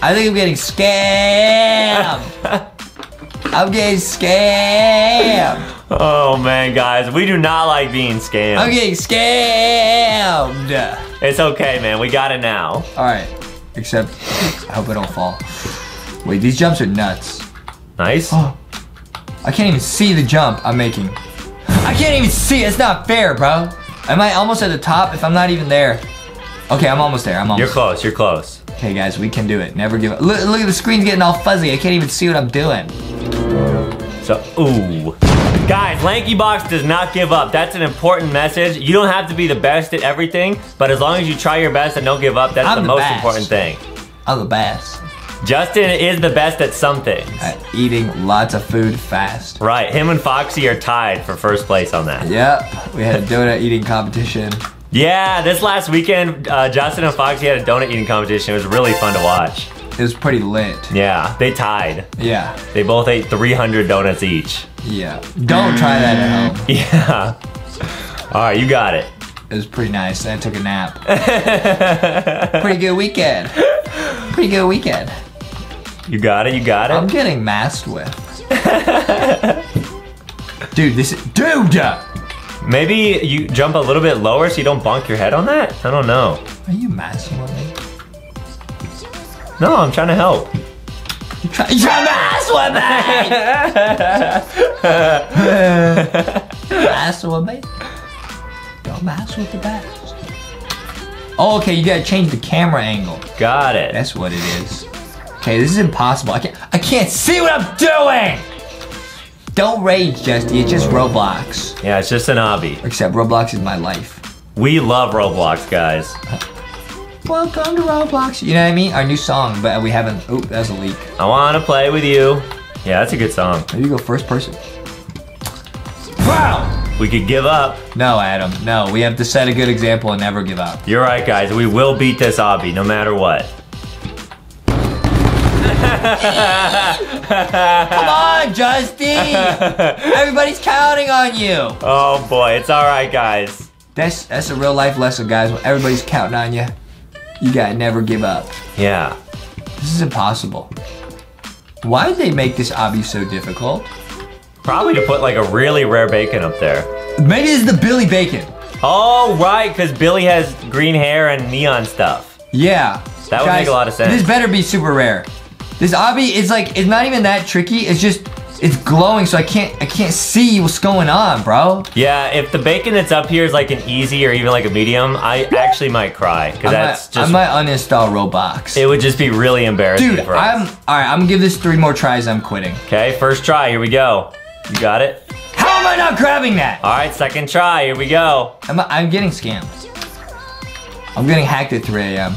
I think I'm getting scammed. I'm getting scammed. Oh man, guys, we do not like being scammed. I'm getting scammed. It's okay, man, we got it now. All right, except I hope I don't fall. Wait, these jumps are nuts. Nice. Oh, I can't even see the jump I'm making. I can't even see, it's not fair, bro. Am I almost at the top if I'm not even there? Okay, I'm almost there, I'm almost. You're close, you're close. Okay guys, we can do it, never give up. Look at the screen's getting all fuzzy, I can't even see what I'm doing. So, ooh. Guys, Lankybox does not give up. That's an important message. You don't have to be the best at everything, but as long as you try your best and don't give up, that's the most best. Important thing. I'm the best. Justin is the best at something. At eating lots of food fast. Right, him and Foxy are tied for first place on that. Yep, we had a donut eating competition. Yeah, this last weekend, Justin and Foxy had a donut eating competition. It was really fun to watch. It was pretty lit. Yeah, they tied. Yeah. They both ate 300 donuts each. Yeah. Don't try that at home. Yeah. All right, you got it. It was pretty nice. I took a nap. Pretty good weekend. Pretty good weekend. You got it, you got it. I'm getting masked with. Dude, this is... Dude! Maybe you jump a little bit lower so you don't bonk your head on that? I don't know. Are you masked with me? No, I'm trying to help. You're ass with me! Ass with me? Don't mess with the bat. Oh, okay, you gotta change the camera angle. Got it. That's what it is. Okay, this is impossible. I can't see what I'm doing! Don't rage, Justy, it's just Roblox. Yeah, it's just an hobby. Except Roblox is my life. We love Roblox, guys. Welcome to Roblox. You know what I mean? Our new song, but we haven't. Oh, that was a leak. I wanna play with you. Yeah, that's a good song. There you go, first person. Wow! We could give up. No, Adam. No, we have to set a good example and never give up. You're right, guys. We will beat this obby, no matter what. Come on, Justin! Everybody's counting on you. Oh boy, it's all right, guys. That's a real life lesson, guys. When everybody's counting on you. You gotta never give up. Yeah. This is impossible. Why did they make this obby so difficult? Probably to put like a really rare bacon up there. Maybe it's the Billy bacon. Oh, right, because Billy has green hair and neon stuff. Yeah. That would make a lot of sense. This better be super rare. This obby is like, it's not even that tricky. It's just, it's glowing, so I can't see what's going on, bro. Yeah, if the bacon that's up here is like an easy or even like a medium, I actually might cry because that's just. I might uninstall Roblox. It would just be really embarrassing. Dude, for us. All right. I'm gonna give this 3 more tries. I'm quitting. Okay, first try. Here we go. You got it. How am I not grabbing that? All right, second try. Here we go. I'm getting scammed. I'm getting hacked at 3 a.m.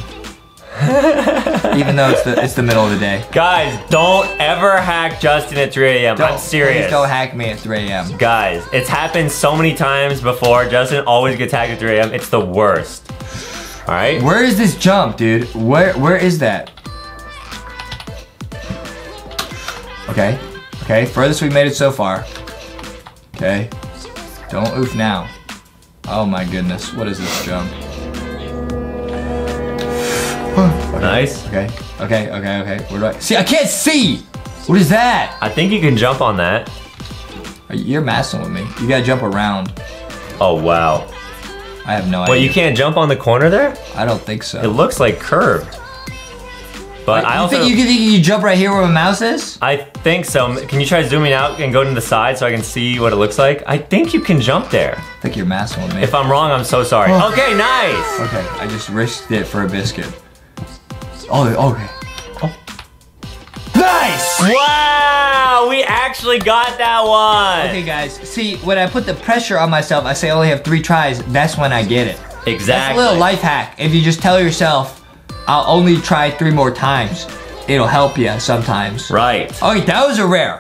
Even though it's the middle of the day. Guys, don't ever hack Justin at 3 a.m. I'm serious. Please don't hack me at 3 a.m. Guys, it's happened so many times before. Justin always gets hacked at 3 a.m. It's the worst. All right. Where is this jump, dude? Where is that? Okay. Okay. Furthest we've made it so far. Okay. Don't oof now. Oh my goodness. What is this jump? Okay. Nice. Okay. Where do I... See, I can't see! What is that? I think you can jump on that. You're messing with me. You gotta jump around. Oh, wow. I have no idea. Wait, you can't jump on the corner there? I don't think so. It looks like curved. But I also... You think you jump right here where my mouse is? I think so. Can you try zooming out and go to the side so I can see what it looks like? I think you can jump there. I think you're messing with me. If I'm wrong, I'm so sorry. Oh. Okay, nice! Okay, I just risked it for a biscuit. Oh, okay. Oh. Nice! Wow, we actually got that one. Okay, guys, see, when I put the pressure on myself, I say I only have 3 tries. That's when I get it. Exactly. That's a little life hack. If you just tell yourself, I'll only try 3 more times, it'll help you sometimes. Right. Okay, that was a rare.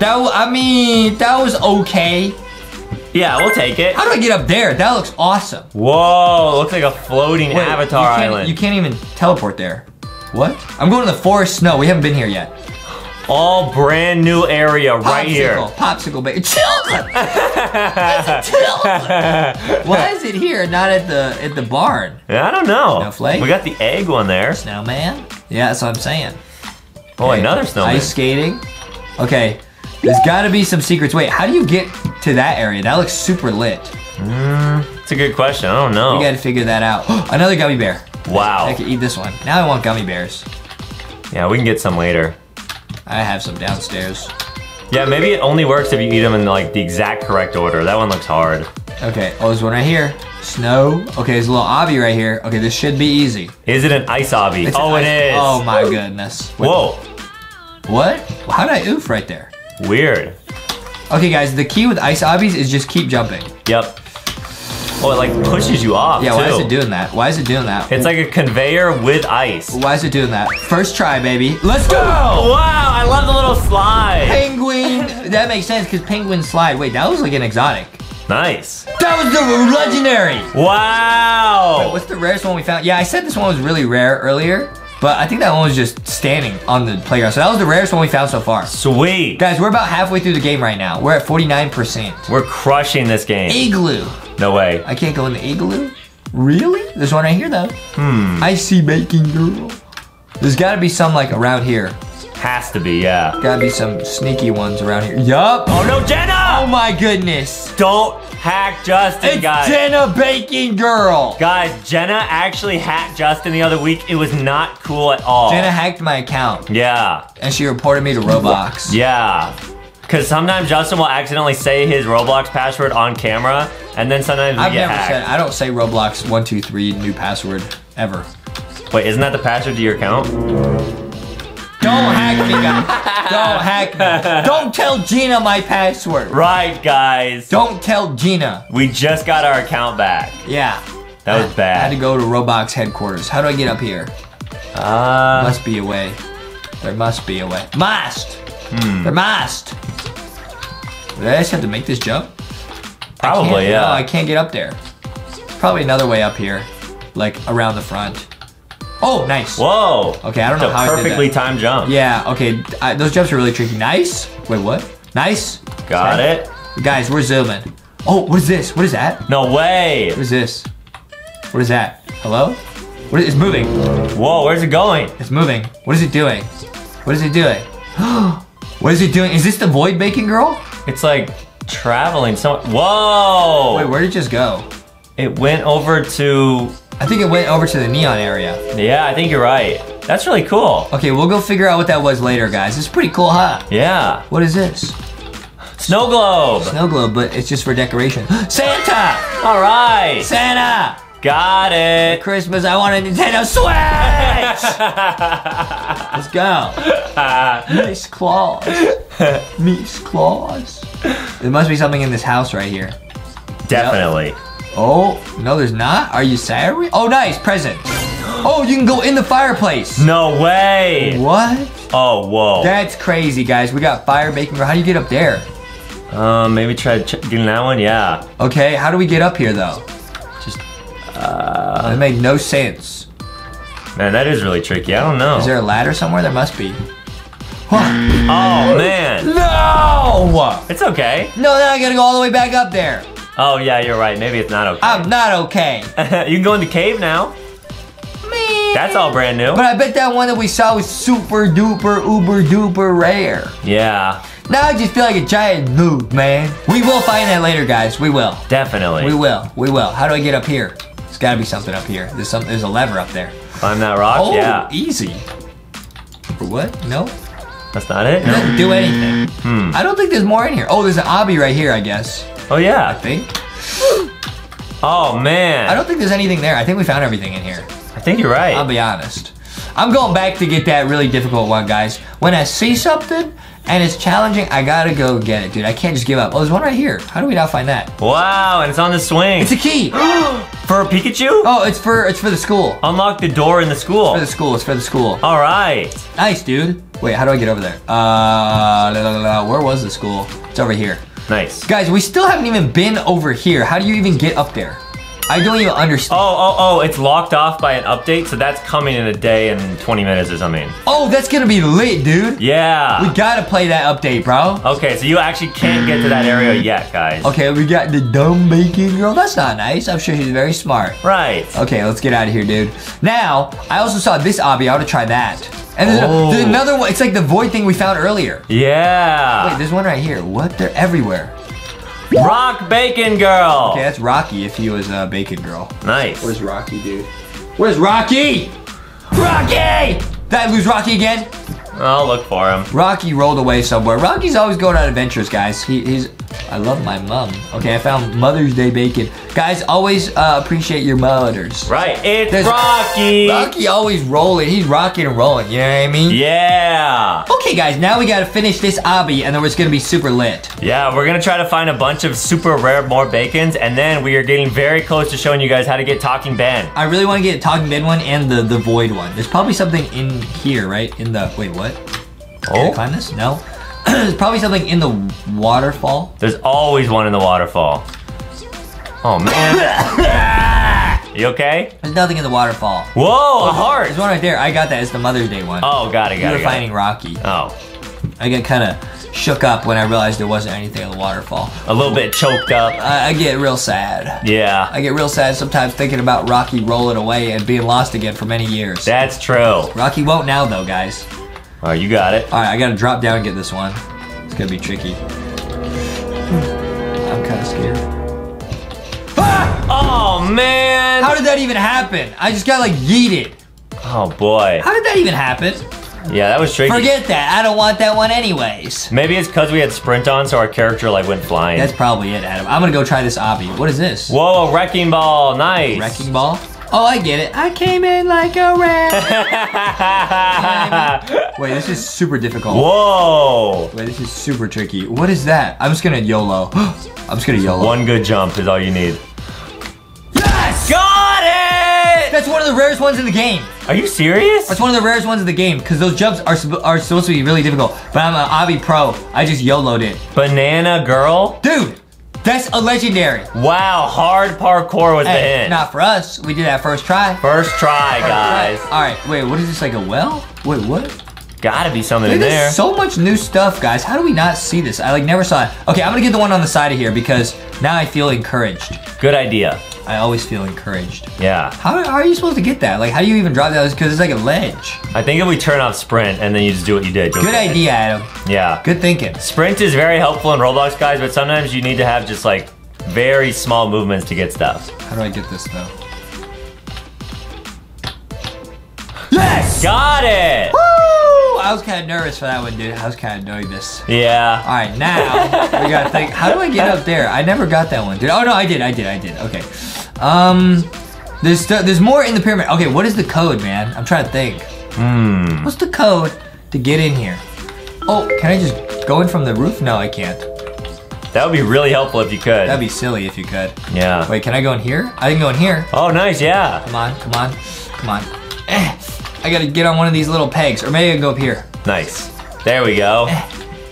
I mean, that was okay. Yeah, we'll take it. How do I get up there? That looks awesome. Whoa, looks like a floating Avatar Island. You can't even teleport there. What? I'm going to the forest snow. We haven't been here yet. All brand new area right here. Popsicle, baby. Children! That's a children! Why is it here, not at the barn? I don't know. Snowflake? We got the egg one there. Snowman? Yeah, that's what I'm saying. Oh, okay. Another snowman. Ice skating. Okay, there's gotta be some secrets. Wait, how do you get to that area? That looks super lit. That's a good question. I don't know. You gotta figure that out. Another gummy bear. Wow. I could eat this one. Now I want gummy bears. Yeah, we can get some later. I have some downstairs. Yeah, maybe it only works if you eat them in like the exact correct order. That one looks hard. Okay, oh, there's one right here. Snow. Okay, there's a little obby right here. Okay, this should be easy. Is it an ice obby? It is. Oh my goodness. Wait. Whoa. What? How did I oof right there? Weird. Okay guys, the key with ice obbies is just keep jumping. Yep. Oh, it like pushes you off. Yeah, why is it doing that? Why is it doing that? It's like a conveyor with ice. Why is it doing that? First try, baby. Let's go! Oh, wow, I love the little slide. Penguin. That makes sense because penguins slide. Wait, that was like an exotic. Nice. That was the legendary. Wow. Wait, what's the rarest one we found? Yeah, I said this one was really rare earlier, but I think that one was just standing on the playground. So that was the rarest one we found so far. Sweet. Guys, we're about halfway through the game right now. We're at 49%. We're crushing this game. Igloo. No way. I can't go in the igloo? Really? There's one right here though. Icy baking girl. There's gotta be some like around here. Has to be, yeah. Gotta be some sneaky ones around here. Yup. Oh no, Jenna! Oh my goodness. Don't hack Justin, guys. Jenna baking girl. Guys, Jenna actually hacked Justin the other week. It was not cool at all. Jenna hacked my account. Yeah. And she reported me to Roblox. Yeah. Because sometimes Justin will accidentally say his Roblox password on camera, and then sometimes we get hacked. I don't say Roblox 123 new password ever. Wait, isn't that the password to your account? Don't hack me, guys. Don't hack me. Don't tell Gina my password. Right, guys. Don't tell Gina. We just got our account back. Yeah. That was bad. I had to go to Roblox headquarters. How do I get up here? Must be a way. There must be a way. Must. There must. Did I just have to make this jump? Probably, yeah. No, I can't get up there. Probably another way up here, like around the front. Oh, nice. Whoa. Okay, I don't know how I did that. Perfectly timed jump. Yeah, okay. Those jumps are really tricky. Nice. Wait, what? Nice. Got it. Guys, we're zooming. Oh, what is this? What is that? No way. What is this? What is that? Hello? What is, it's moving. Whoa, where's it going? It's moving. What is it doing? What is it doing? What is it doing? Is this the void baking girl? It's like traveling somewhere. Whoa! Wait, where did it just go? It went over to... I think it went over to the neon area. Yeah, I think you're right. That's really cool. Okay, we'll go figure out what that was later, guys. It's pretty cool, huh? Yeah. What is this? Snow globe! Snow globe, but it's just for decoration. Santa! All right! Santa! Got it. For Christmas, I want a Nintendo Switch! Let's go. Miss Claus. Miss Claus. There must be something in this house right here. Definitely. Yep. Oh, no there's not. Are you sorry? Oh, nice. Present. Oh, you can go in the fireplace. No way. What? Oh, whoa. That's crazy, guys. We got fire baking. How do you get up there? Maybe try doing that one, yeah. Okay, how do we get up here, though? That made no sense. Man, that is really tricky. I don't know. Is there a ladder somewhere? There must be. What? Oh, man. No! It's okay. No, now I gotta go all the way back up there. Oh, yeah, you're right. Maybe it's not okay. I'm not okay. You can go in the cave now. Man. That's all brand new. But I bet that one that we saw was super duper uber duper rare. Yeah. Now I just feel like a giant noob, man. We will find that later, guys. We will. Definitely. We will. We will. How do I get up here? There's gotta be something up here. There's a lever up there. Climb that rock? Oh, yeah. Easy. What? No. That's not it? It doesn't do anything. I don't think there's more in here. Oh, there's an obby right here, I guess. Oh, yeah. I think. Oh, man. I don't think there's anything there. I think we found everything in here. I think you're right. I'll be honest. I'm going back to get that really difficult one, guys. When I see something, and it's challenging. I gotta go get it, dude. I can't just give up. Oh, there's one right here. How do we not find that? Wow, and it's on the swing. It's a key. For Pikachu? Oh, it's for the school. Unlock the door in the school. It's for the school. It's for the school. All right. Nice, dude. Wait, how do I get over there? Where was the school? It's over here. Nice. Guys, we still haven't even been over here. How do you even get up there? I don't even understand. Oh, it's locked off by an update, so that's coming in a day and 20 minutes or something. Oh, that's gonna be lit, dude. Yeah. We gotta play that update, bro. Okay, so you actually can't get to that area yet, guys. Okay, we got the dumb bacon girl. That's not nice. I'm sure she's very smart. Right. Okay, let's get out of here, dude. Now, I also saw this obby. I ought to try that. And there's another one. It's like the void thing we found earlier. Yeah. Wait, there's one right here. What? They're everywhere. Rock Bacon Girl. Okay, that's Rocky if he was a bacon girl. Nice. Where's Rocky, dude? Where's Rocky? Rocky! Did I lose Rocky again? I'll look for him. Rocky rolled away somewhere. Rocky's always going on adventures, guys. He's... I love my mom. Okay, I found Mother's Day bacon. Guys, always appreciate your mothers. Right, there's Rocky. Rocky always rolling. He's rocking and rolling, you know what I mean? Yeah. Okay, guys, now we gotta finish this obby, and then it's gonna be super lit. Yeah, we're gonna try to find a bunch of super rare more bacons, and then we are getting very close to showing you guys how to get Talking Ben. I really wanna get Talking Ben one and the void one. There's probably something in here, right? In the, wait, what? Oh. Can I find this? No. There's probably something in the waterfall. There's always one in the waterfall. Oh, man. You okay? There's nothing in the waterfall. Whoa, a heart. There's one right there. I got that. It's the Mother's Day one. Oh, got it. You were finding Rocky. Oh. I got kind of shook up when I realized there wasn't anything in the waterfall. A little bit choked up. I get real sad. Yeah. I get real sad sometimes thinking about Rocky rolling away and being lost again for many years. That's true. Rocky won't now, though, guys. All right, you got it. All right, I gotta drop down and get this one. It's gonna be tricky. I'm kind of scared. Ah! Oh, man. How did that even happen? I just got, like, yeeted. Oh, boy. How did that even happen? Yeah, that was tricky. Forget that. I don't want that one anyways. Maybe it's because we had sprint on, so our character, like, went flying. That's probably it, Adam. I'm gonna go try this obby. What is this? Whoa, a wrecking ball. Nice. A wrecking ball? Oh, I get it. I came in like a rat. Wait, this is super difficult. Whoa. Wait, this is super tricky. What is that? I'm just gonna YOLO. I'm just gonna YOLO. One good jump is all you need. Yes! Got it! That's one of the rarest ones in the game. Are you serious? That's one of the rarest ones in the game because those jumps are supposed to be really difficult. But I'm an obby pro. I just YOLO'd it. Banana girl? Dude! That's a legendary. Wow, hard parkour was the hint. Not for us. We did that first try. First try, guys. All right, wait, what is this, like a well? Wait, what? Gotta be something in there. There's so much new stuff, guys. How do we not see this? I, like, never saw it. Okay, I'm gonna get the one on the side of here because now I feel encouraged. Good idea. I always feel encouraged. Yeah. How are you supposed to get that? Like, how do you even drop that? Because it's like a ledge. I think if we turn off sprint and then you just do what you did. Good idea, Adam. Yeah. Good thinking. Sprint is very helpful in Roblox, guys, but sometimes you need to have just, like, very small movements to get stuff. How do I get this, though? Yes! Got it! Woo! I was kind of nervous for that one, dude. I was kind of doing this. Yeah. All right, now we gotta think. How do I get up there? I never got that one, dude. Oh no, I did. Okay. There's more in the pyramid. Okay, what is the code, man? I'm trying to think. Hmm. What's the code to get in here? Oh, can I just go in from the roof? No, I can't. That would be really helpful if you could. That'd be silly if you could. Yeah. Wait, can I go in here? I can go in here. Oh, nice. Yeah. Come on. I gotta get on one of these little pegs, or maybe I can go up here. Nice. There we go.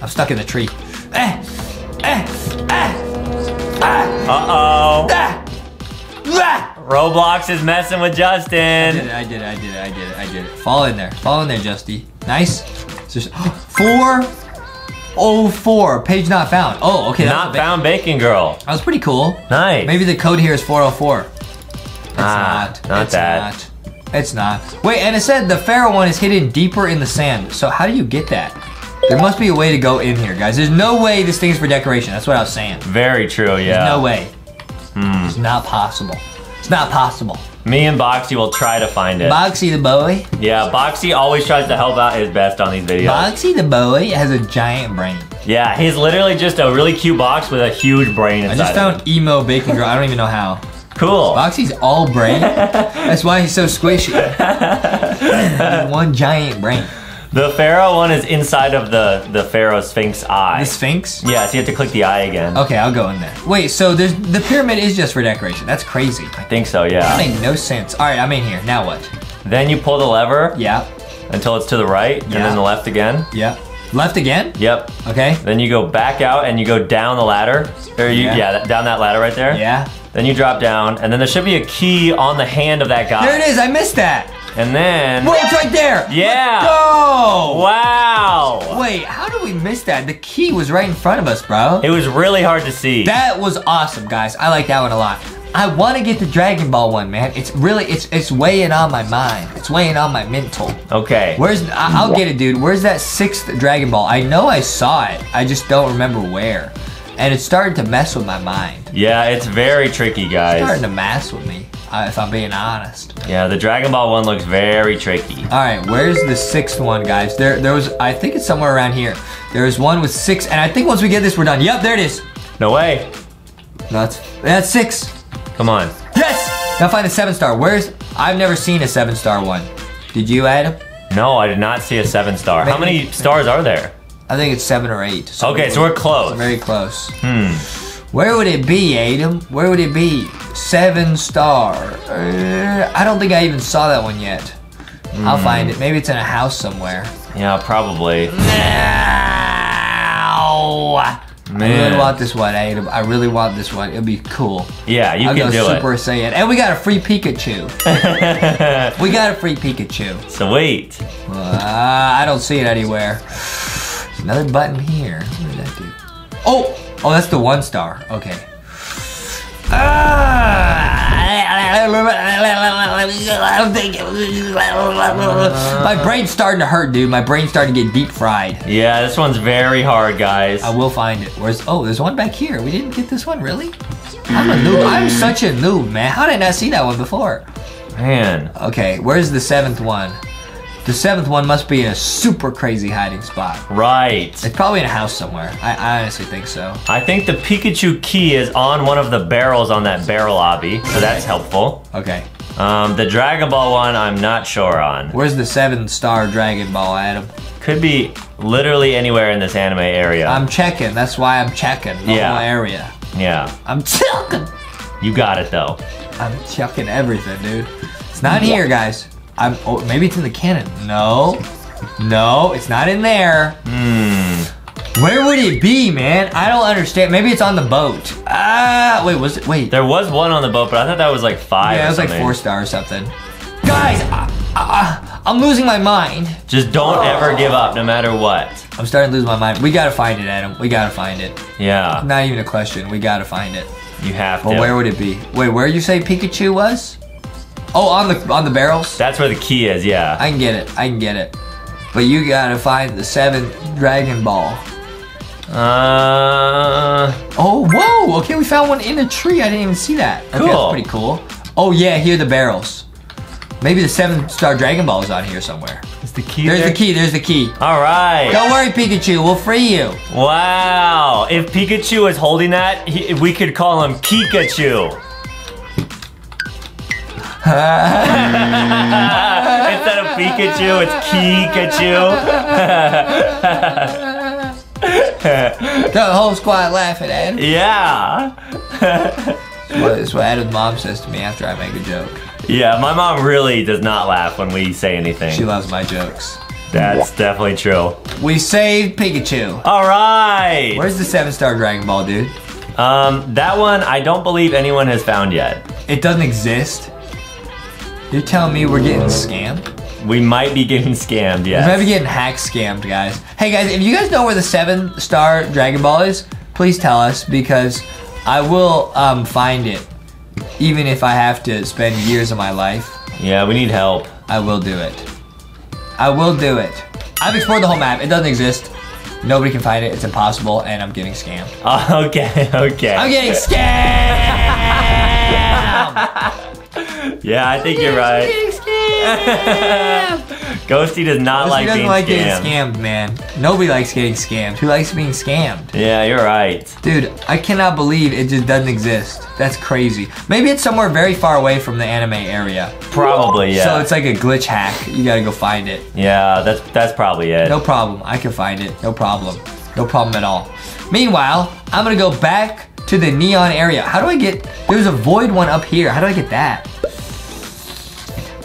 I'm stuck in the tree. Uh-oh. Roblox is messing with Justin. I did it. Fall in there, Justy. Nice. 404. Page not found. Oh, okay. Not found bacon girl. That was pretty cool. Nice. Maybe the code here is 404. It's not. It's not. Wait, and it said the Pharaoh one is hidden deeper in the sand. So how do you get that? There must be a way to go in here, guys. There's no way this thing's for decoration. That's what I was saying. Very true, yeah. There's no way. Mm. It's not possible. It's not possible. Me and Boxy will try to find it. Boxy the boy. Yeah, Boxy always tries to help out his best on these videos. Boxy the boy has a giant brain. Yeah, he's literally just a really cute box with a huge brain inside. I just found emo bacon girl. I don't even know how. Cool. Boxy's all brain. That's why he's so squishy. One giant brain. The Pharaoh one is inside of the Pharaoh Sphinx eye. The Sphinx? Yeah, so you have to click the eye again. Okay, I'll go in there. Wait, so there's, the pyramid is just for decoration. That's crazy. I think so, yeah. That made no sense. All right, I'm in here. Now what? Then you pull the lever. Yeah. Until it's to the right, and then the left again. Yeah. Left again? Yep. Okay. Then you go back out and you go down the ladder. Or you, down that ladder right there. Yeah. Then you drop down, and then there should be a key on the hand of that guy. There it is, I missed that. And then... Whoa, it's right there! Yeah! Let's go! Wow! Wait, how did we miss that? The key was right in front of us, bro. It was really hard to see. That was awesome, guys. I like that one a lot. I want to get the Dragon Ball one, man. It's really, it's weighing on my mind. It's weighing on my mental. Okay. Where's, I'll get it, dude. Where's that 6th Dragon Ball? I know I saw it. I just don't remember where. And it's starting to mess with my mind. Yeah, it's very tricky, guys. It's starting to mess with me, if I'm being honest. Yeah, the Dragon Ball one looks very tricky. All right, where's the 6th one, guys? There was, I think it's somewhere around here. There is one with 6, and I think once we get this, we're done. Yep, there it is. No way. That's 6. Come on. Yes! Now find the 7-star. Where's... I've never seen a 7-star one. Did you, Adam? No, I did not see a 7-star. How many stars are there? I think it's 7 or 8. So okay, so we're close. Very close. Hmm. Where would it be, Adam? Where would it be? 7-star. I don't think I even saw that one yet. I'll find it. Maybe it's in a house somewhere. Yeah, probably. No! Man. I really want this one, Adam. I really want this one. It'll be cool. Yeah, you can do it. I'll go Super Saiyan. And we got a free Pikachu. We got a free Pikachu. Sweet. I don't see it anywhere. There's another button here. What did that do? Oh! Oh, that's the 1-star. Okay. My brain's starting to hurt, dude. My brain's starting to get deep fried. Yeah, this one's very hard, guys. I will find it. Where's... Oh, there's one back here. We didn't get this one, really? I'm a noob. I'm such a noob, man. How did I not see that one before? Man. Okay, where's the 7th one? The 7th one must be in a super crazy hiding spot. Right. It's probably in a house somewhere. I honestly think so. I think the Pikachu key is on one of the barrels on that barrel lobby, so that's helpful. Okay. The Dragon Ball one, I'm not sure on. Where's the 7-star Dragon Ball, Adam? Could be literally anywhere in this anime area. I'm checking. That's why I'm checking the whole area. Yeah. I'm checking. You got it, though. I'm checking everything, dude. It's not here, guys. Oh, maybe it's in the cannon. No. No, it's not in there. Hmm. Where would it be, man? I don't understand. Maybe it's on the boat. Ah, wait, was it? Wait. There was one on the boat, but I thought that was like 5 or something. Yeah, it was like 4-star or something. Guys, I'm losing my mind. Just don't ever give up, no matter what. I'm starting to lose my mind. We gotta find it, Adam. We gotta find it. Yeah. Not even a question. We gotta find it. You have to. But where would it be? Wait, where you say Pikachu was? Oh, on the barrels? That's where the key is, yeah. I can get it, I can get it. But you gotta find the 7th Dragon Ball. Oh, whoa, okay, we found one in a tree. I didn't even see that. Cool. Okay, that's pretty cool. Oh yeah, here are the barrels. Maybe the 7-star Dragon Ball is on here somewhere. Is the key there? There's the key, there's the key. All right. Don't worry, Pikachu, we'll free you. Wow, if Pikachu was holding that, we could call him Kikachu. Instead of Pikachu, it's Kikachu. The whole squad laughing at him. Yeah. That's what Adam's mom says to me after I make a joke. Yeah, my mom really does not laugh when we say anything. She loves my jokes. That's definitely true. We saved Pikachu. All right. Where's the 7-star Dragon Ball, dude? That one I don't believe anyone has found yet. It doesn't exist. You're telling me we're getting scammed? We might be getting scammed, yes. We might be getting hack scammed, guys. Hey guys, if you guys know where the 7-star Dragon Ball is, please tell us, because I will find it, even if I have to spend years of my life. Yeah, we need help. I will do it. I will do it. I've explored the whole map. It doesn't exist. Nobody can find it. It's impossible, and I'm getting scammed. Okay, okay. I'm getting scammed! Yeah, I think you're right. Ghosty does not like being scammed. He doesn't like getting scammed, man. Nobody likes getting scammed. Who likes being scammed? Yeah, you're right. Dude, I cannot believe it just doesn't exist. That's crazy. Maybe it's somewhere very far away from the anime area. Probably, yeah. So it's like a glitch hack. You gotta go find it. Yeah, that's probably it. No problem. I can find it. No problem. No problem at all. Meanwhile, I'm gonna go back to the neon area. How do I get... There's a void one up here. How do I get that?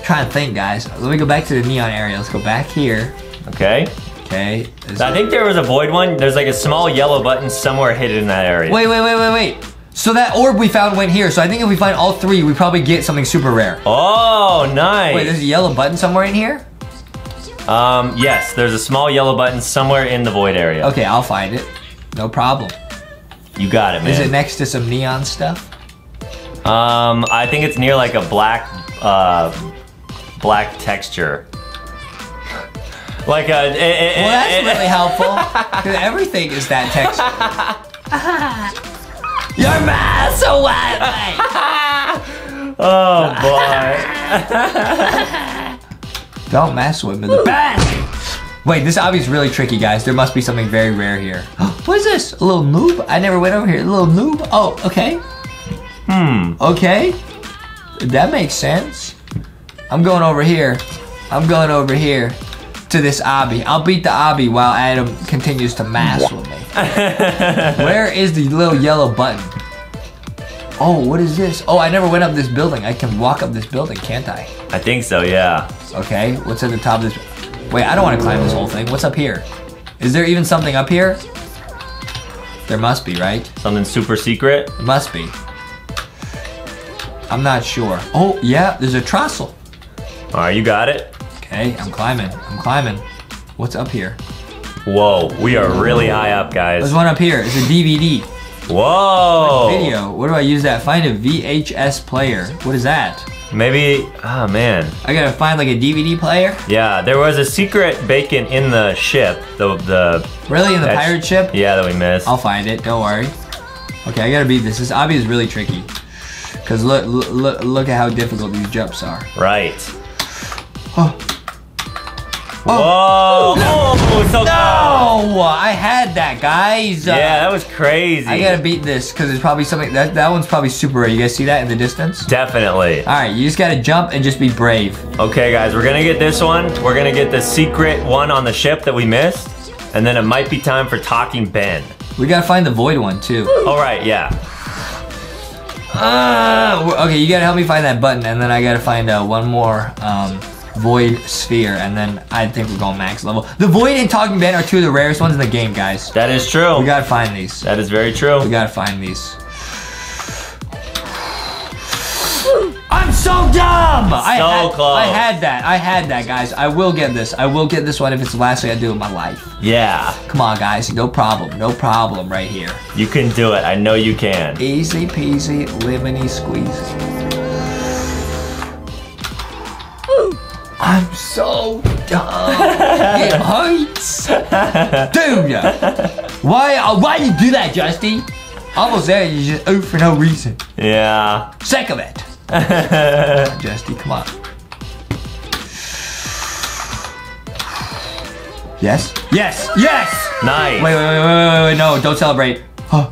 Trying to think, guys. Let me go back to the neon area. Let's go back here. Okay. Okay. I think there was a void one. There's like a small yellow button somewhere hidden in that area. Wait. So that orb we found went here. So I think if we find all three, we probably get something super rare. Oh, nice. Wait, there's a yellow button somewhere in here? Yes. There's a small yellow button somewhere in the void area. Okay, I'll find it. No problem. You got it, man. Is it next to some neon stuff? I think it's near like a black... black texture. Like a... well, that's really helpful. Because everything is that texture. Your mask so wet. Oh, boy. Don't mess with me. Wait, this obby's really tricky, guys. There must be something very rare here. What is this? A little noob? I never went over here. A little noob? Oh, okay. Hmm. Okay. That makes sense. I'm going over here. I'm going over here to this obby. I'll beat the obby while Adam continues to mess with me. Where is the little yellow button? Oh, what is this? Oh, I never went up this building. I can walk up this building, can't I? I think so, yeah. Okay, what's at the top of this? Wait, I don't want to climb this whole thing. What's up here? Is there even something up here? There must be, right? Something super secret? It must be. I'm not sure. Oh, yeah, there's a trestle. All right, you got it. Okay, I'm climbing. I'm climbing. What's up here? Whoa, we are really high up, guys. There's one up here. It's a DVD. Whoa. Like video. What do I use that? Find a VHS player. What is that? Maybe. Oh, man. I gotta find like a DVD player. Yeah, there was a secret bacon in the ship. The really in the pirate ship? Yeah, that we missed. I'll find it. Don't worry. Okay, I gotta beat this. This obby is really tricky. Cause look at how difficult these jumps are. Right. Oh. Oh. Whoa! No. Oh, so no! I had that, guys. Yeah, that was crazy. I gotta beat this because it's probably something that one's probably super rare. You guys see that in the distance? Definitely. All right, you just gotta jump and just be brave. Okay, guys, we're gonna get this one. We're gonna get the secret one on the ship that we missed, and then it might be time for Talking Ben. We gotta find the void one too. All right, yeah. Okay, you gotta help me find that button, and then I gotta find one more. Void sphere, and then I think we're going max level. The void and Talking Ben are two of the rarest ones in the game, guys. That is true. We gotta find these. That is very true. We gotta find these. I'm so dumb. So close. I had that, guys. I will get this. I will get this one if it's the last thing I do in my life. Yeah. Come on, guys. No problem. No problem right here. You can do it. I know you can. Easy peasy, lemony squeezy. I'm so dumb. It hurts. Dude, why you do that, Justy? Almost there, you just oof for no reason. Yeah. Sick of it. Justy, come on. Yes? Yes! Yes! Nice. Wait, no, don't celebrate. Oh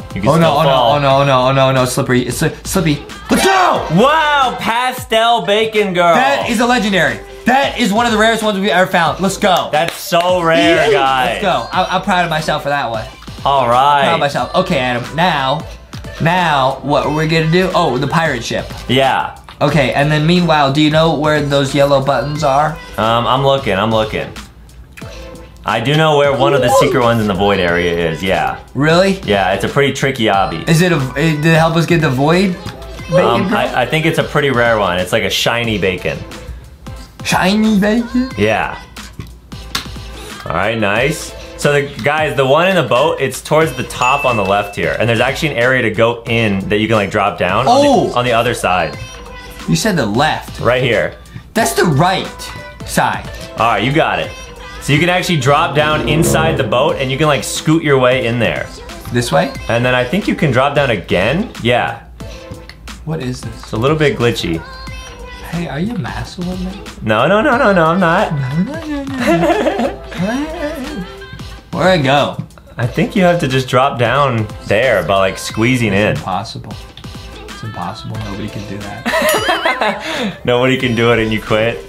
no, slippery. It's slippy. Let's go! Wow, pastel bacon girl. That is a legendary. That is one of the rarest ones we've ever found. Let's go. That's so rare, guys. Let's go. I'm proud of myself for that one. All right. I'm proud of myself. Okay, Adam. Now, what we're gonna do? Oh, the pirate ship. Yeah. Okay, and then meanwhile, do you know where those yellow buttons are? I'm looking. I do know where one of the secret ones in the void area is. Yeah. Really? Yeah, it's a pretty tricky obby. Is it? Did it help us get the void? I think it's a pretty rare one. It's like a shiny bacon. Shiny bacon? Yeah. All right, nice. So, guys, the one in the boat, it's towards the top on the left here. And there's actually an area to go in that you can, like, drop down on the other side. You said the left. Right here. That's the right side. All right, you got it. So you can actually drop down inside the boat, and you can, like, scoot your way in there. This way? And then I think you can drop down again. Yeah. What is this? It's a little bit glitchy. Hey, are you messing with me? No, I'm not. No, no, no, Where'd it go? I think you have to just drop down there by like squeezing in. It's impossible. It's impossible. Nobody can do that. Nobody can do it and you quit?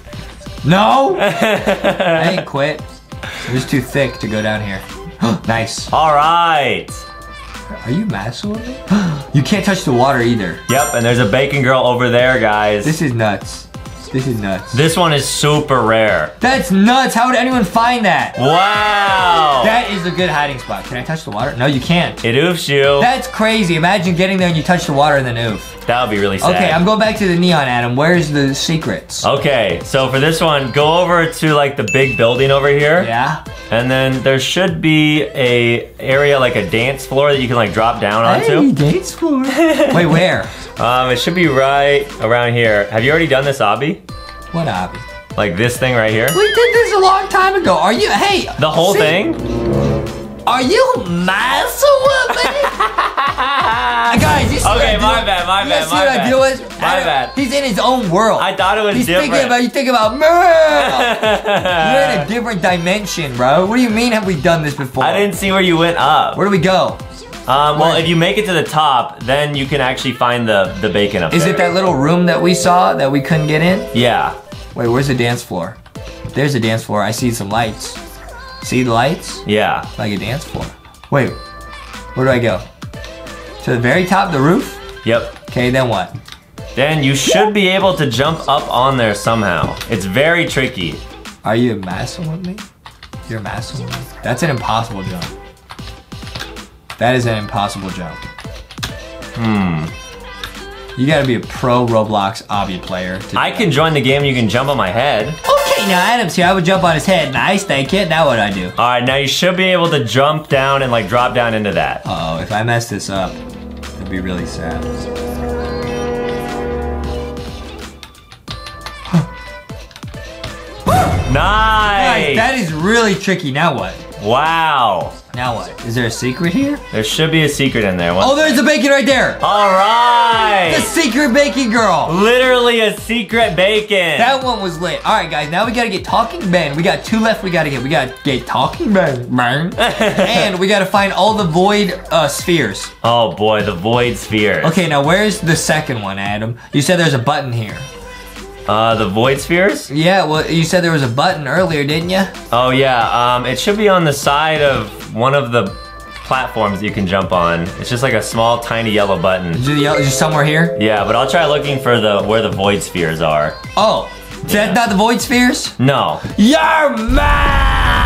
No! I ain't quit. It was too thick to go down here. Nice. All right. Are you massive? You can't touch the water either. Yep, and there's a bacon girl over there, guys. This is nuts. This is nuts. This one is super rare. That's nuts. How would anyone find that? Wow. That is a good hiding spot. Can I touch the water? No, you can't. It oofs you. That's crazy. Imagine getting there and you touch the water and then oof. That would be really sad. Okay, I'm going back to the neon, Adam. Where's the secrets? Okay, so for this one, go over to like the big building over here. Yeah. And then there should be a area like a dance floor that you can like drop down onto. Hey, dance floor. Wait, where? It should be right around here. Have you already done this obby? What obby? Like this thing right here? We did this a long time ago. Are you, hey. The whole thing? Are you messing with me? Guys, you see okay, my bad. He's in his own world. I thought it was different. You think about You're in a different dimension, bro. What do you mean have we done this before? I didn't see where you went up. Where do we go? Well, if you make it to the top, then you can actually find the bacon up there. Is it that little room that we saw that we couldn't get in? Yeah. Wait, where's the dance floor? There's a dance floor. I see some lights. See the lights? Yeah. Like a dance floor. Wait, where do I go? To the very top of the roof? Yep. Okay, then what? Then you should be able to jump up on there somehow. It's very tricky. Are you messing with me? You're messing with me? That's an impossible jump. That is an impossible jump. Hmm. You gotta be a pro Roblox obby player. I can join the game and you can jump on my head. Okay, now Adam's here. I would jump on his head. Nice, thank you. Now what do I do? All right, now you should be able to jump down and like drop down into that. Uh-oh, if I mess this up, it'd be really sad. Nice! That is really tricky. Now what? Wow. Now what? Is there a secret here? There should be a secret in there. Oh, there's a bacon right there. All right. The secret bacon girl. Literally a secret bacon. That one was lit. All right, guys. Now we got to get Talking Ben. We got two left. We got to get Talking Ben. And we got to find all the void spheres. Oh, boy. The void spheres. Okay, now where's the second one, Adam? You said there's a button here. The void spheres? Yeah, well, you said there was a button earlier, didn't you? Oh, yeah. It should be on the side of one of the platforms you can jump on. It's just like a small, tiny yellow button. Is it somewhere here? Yeah, but I'll try looking for where the void spheres are. Oh, is that not the void spheres? No. You're mouse!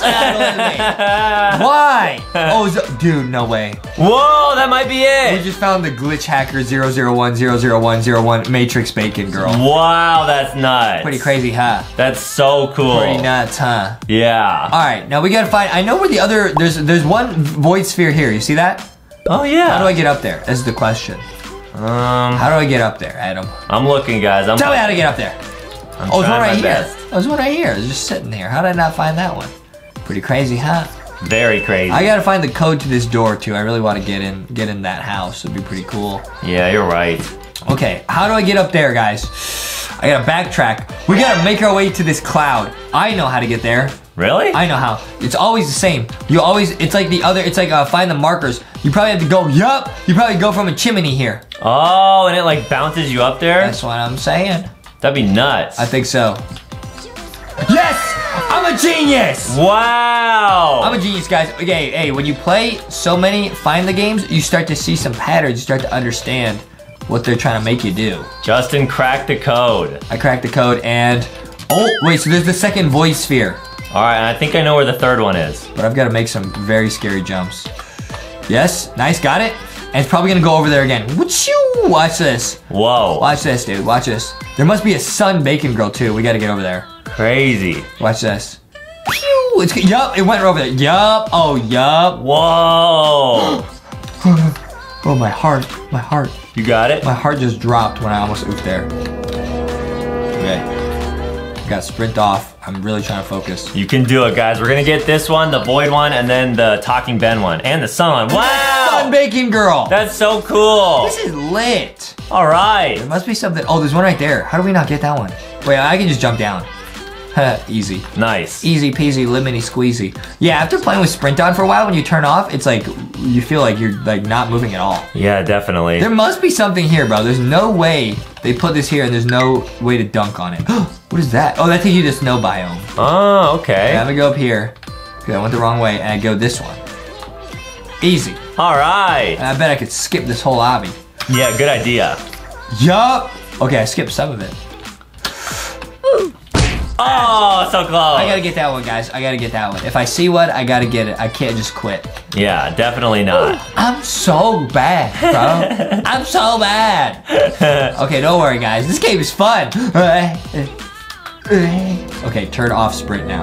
Why? Oh, dude, no way. Whoa, that might be it. We just found the glitch hacker 001000101 Matrix Bacon Girl. Wow, that's nuts. Pretty crazy, huh? That's so cool. Pretty nuts, huh? Yeah. All right, now we gotta find. I know where the other. There's one void sphere here. You see that? Oh yeah. How do I get up there? That's the question. How do I get up there, Adam? I'm looking, guys. Tell me how to get up there. Oh, there's one right here. Oh, there's one right here. It's just sitting there. How did I not find that one? Pretty crazy, huh? Very crazy. I gotta find the code to this door too. I really want to get in that house. It'd be pretty cool. Yeah, you're right. Okay, how do I get up there, guys? I gotta backtrack. We gotta make our way to this cloud. I know how to get there. Really? I know how. It's always the same. You always, it's like the other, it's like find the markers. You probably have to go, yup, you probably go from a chimney here. Oh, and it like bounces you up there? That's what I'm saying. That'd be nuts. I think so. Yes! I'm a genius! Wow! I'm a genius, guys. Okay, hey, when you play so many Find the games, you start to see some patterns. You start to understand what they're trying to make you do. Justin cracked the code. I cracked the code and... Oh, wait, so there's the second void sphere. All right, and I think I know where the third one is. But I've got to make some very scary jumps. Yes, nice, got it. And it's probably going to go over there again. Wachoo! Watch this. Whoa. Watch this, dude, watch this. There must be a sun bacon girl, too. We got to get over there. Crazy. Watch this. Pew! It's, yup, it went over there. Yup. Oh, yup. Whoa. Oh, my heart. My heart. You got it? My heart just dropped when I almost oofed there. Okay. Got sprint off. I'm really trying to focus. You can do it, guys. We're going to get this one, the void one, and then the Talking Ben one, and the sun one. Wow. Sun bacon girl. That's so cool. This is lit. All right. There must be something. Oh, there's one right there. How do we not get that one? Wait, I can just jump down. Easy. Nice. Easy peasy, lemony squeezy. Yeah, after playing with Sprint On for a while, when you turn off, it's like, you feel like you're like not moving at all. Yeah, definitely. There must be something here, bro. There's no way they put this here and there's no way to dunk on it. What is that? Oh, that takes you to snow biome. Oh, okay. Yeah, I'm gonna go up here. Okay, I went the wrong way and I go this one. Easy. All right. And I bet I could skip this whole lobby. Yeah, good idea. Yup. Okay, I skipped some of it. Oh, so close. I gotta get that one, guys. I gotta get that one. If I see one, I gotta get it. I can't just quit. Yeah, definitely not. I'm so bad, bro. I'm so bad. Okay, don't worry, guys. This game is fun. Okay, turn off sprint now.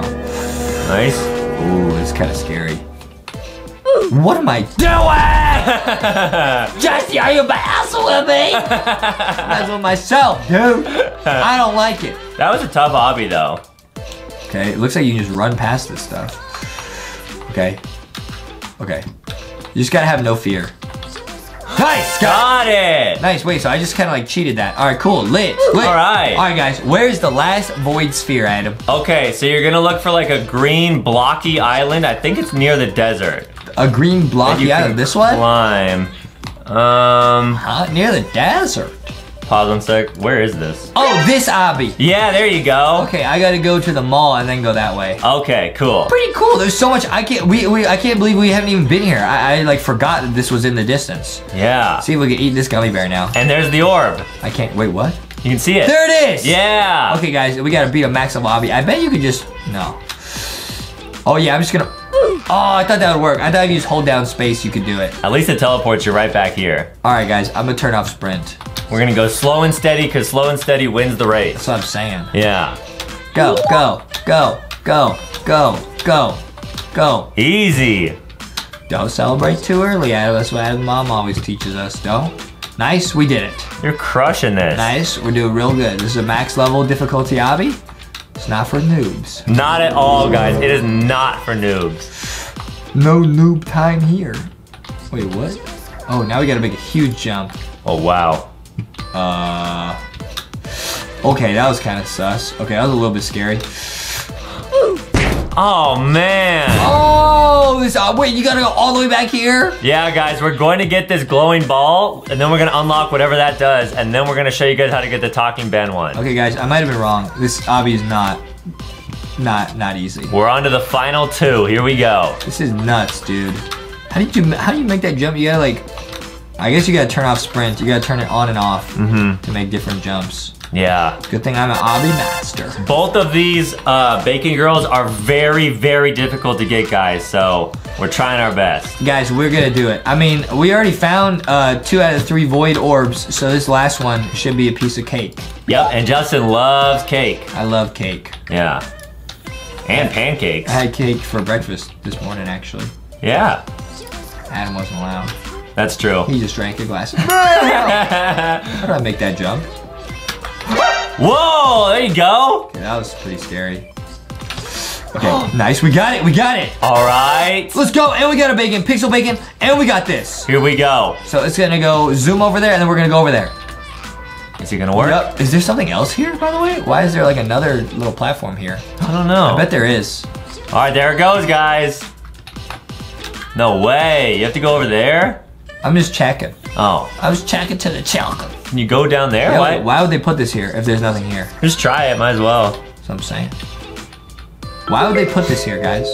Nice. Ooh, it's kind of scary. What am I doing? Jesse, are you messing with me? I'm messing with myself, dude. I don't like it. That was a tough hobby, though. Okay, it looks like you can just run past this stuff. Okay. Okay. You just gotta have no fear. Nice! Got it! Nice, wait, so I just kind of like cheated that. All right, cool, lit. All right, guys, where's the last void sphere item? Okay, so you're gonna look for like a green blocky island. I think it's near the desert. A green blocky island, this one? Climb. Near the desert. Pause one sec, where is this? Oh, this obby. Yeah, there you go. Okay, I gotta go to the mall and then go that way. Okay, cool. Pretty cool, there's so much, I can't believe we haven't even been here. I like forgot that this was in the distance. Yeah. See if we can eat this gummy bear now. And there's the orb. I can't, wait, what? You can see it. There it is! Yeah! Okay guys, we gotta beat a max of lobby. I bet you could just, no. Oh yeah, I'm just gonna, oh, I thought that would work. I thought if you just hold down space, you could do it. At least it teleports you right back here. All right guys, I'm gonna turn off sprint. We're gonna go slow and steady, because slow and steady wins the race. That's what I'm saying. Yeah. Go, go, go, go, go, go, go. Easy. Don't celebrate too early, Adam. That's what Adam's mom always teaches us, don't. Nice, we did it. You're crushing this. Nice, we're doing real good. This is a max level difficulty hobby. It's not for noobs. Not at all, guys. It is not for noobs. No noob time here. Wait, what? Oh, now we gotta make a huge jump. Oh, wow. Okay, that was kind of sus. Okay, that was a little bit scary. Oh, man. Oh, this, wait, you gotta go all the way back here? Yeah, guys, we're going to get this glowing ball, and then we're gonna unlock whatever that does, and then we're gonna show you guys how to get the Talking Ben one. Okay, guys, I might have been wrong. This obby is not easy. We're on to the final two. Here we go. This is nuts, dude. How do you make that jump? You gotta, like, I guess you gotta turn off sprint. You gotta turn it on and off to make different jumps. Yeah. Good thing I'm an obby master. Both of these baking girls are very, very difficult to get, guys. So we're trying our best. Guys, we're gonna do it. I mean, we already found 2 out of 3 void orbs. So this last one should be a piece of cake. Yep, and Justin loves cake. I love cake. Yeah. And pancakes. I had cake for breakfast this morning, actually. Yeah. Adam wasn't allowed. That's true. He just drank a glass. How do I make that jump? Whoa, there you go. Okay, that was pretty scary. Okay, nice, we got it, we got it. All right. Let's go, and we got a bacon, pixel bacon, and we got this. Here we go. So it's gonna go zoom over there, and then we're gonna go over there. Is it gonna work? Yep. Is there something else here, by the way? Why is there like another little platform here? I don't know. I bet there is. All right, there it goes, guys. No way, you have to go over there? I'm just checking. Oh. I was checking to the chocolate. Can you go down there? Yeah, why would they put this here if there's nothing here? Just try it, might as well. That's what I'm saying. Why would they put this here, guys?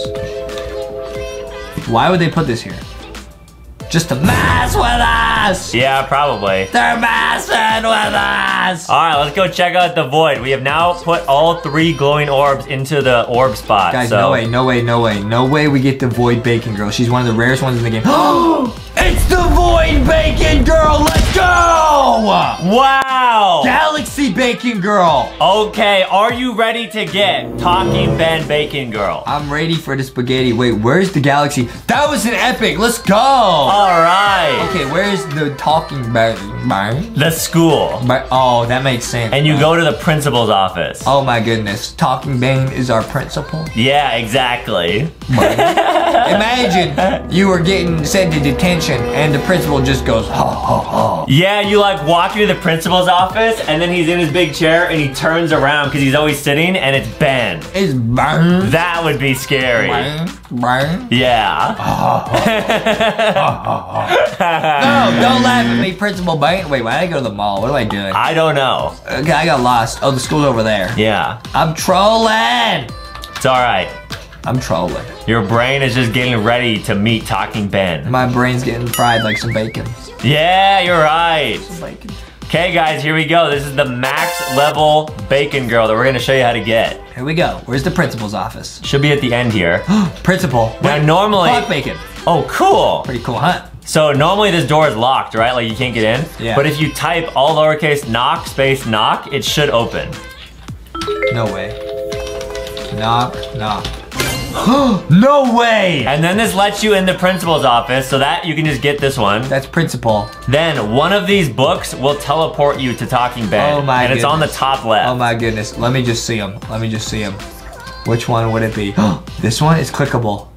Why would they put this here? Just to mess with us! Yeah, probably. They're messing with us! All right, let's go check out the void. We have now put all 3 glowing orbs into the orb spot. Guys, so. No way, no way, no way. No way we get the void bacon girl. She's one of the rarest ones in the game. It's the void bacon girl, let's go! Wow! Galaxy bacon girl! Okay, are you ready to get Talking Ben bacon girl? I'm ready for the spaghetti. Wait, where's the galaxy? That was an epic, let's go! All right. Okay, where's the Talking Ben? The school. Oh, that makes sense. And you go to the principal's office. Oh my goodness, Talking Ben is our principal? Yeah, exactly. Imagine you were getting sent to detention and the principal just goes, ha, ha, ha. Yeah, you like walk into the principal's office and then he's in his big chair and he turns around because he's always sitting and it's Ben. It's Ben. That would be scary. Ben? Yeah. Ha, ha, ha, ha, ha. No, don't laugh at me, Principal Ben. Wait, why did I go to the mall? What am I doing? I don't know. Okay, I got lost. Oh, the school's over there. Yeah. I'm trolling. It's all right. I'm trolling. Your brain is just getting ready to meet Talking Ben. My brain's getting fried like some bacon. Yeah, you're right. Some bacon. Okay, guys, here we go. This is the max level bacon girl that we're gonna show you how to get. Here we go. Where's the principal's office? Should be at the end here. Principal. Now, wait, normally. Clock bacon. Oh, cool. Pretty cool, huh? So normally this door is locked, right? Like you can't get in. Yeah. But if you type all lowercase knock space knock, it should open. No way. Knock, knock. No way! And then this lets you in the principal's office, so that you can just get this one. That's principal. Then one of these books will teleport you to Talking Ben. Oh my goodness. And it's on the top left. Oh my goodness. Let me just see them. Let me just see them. Which one would it be? This one is clickable.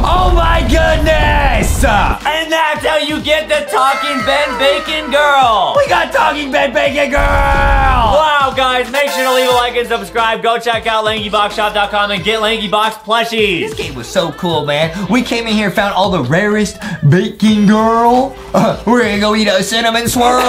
Oh my goodness! And that's how you get the Talking Ben Bacon Girl! We got Talking Ben Bacon Girl! Wow, guys, make sure to leave a like and subscribe. Go check out LankyboxShop.com and get Lankybox plushies. This game was so cool, man. We came in here and found all the rarest Bacon Girl. We're gonna go eat a cinnamon swirl.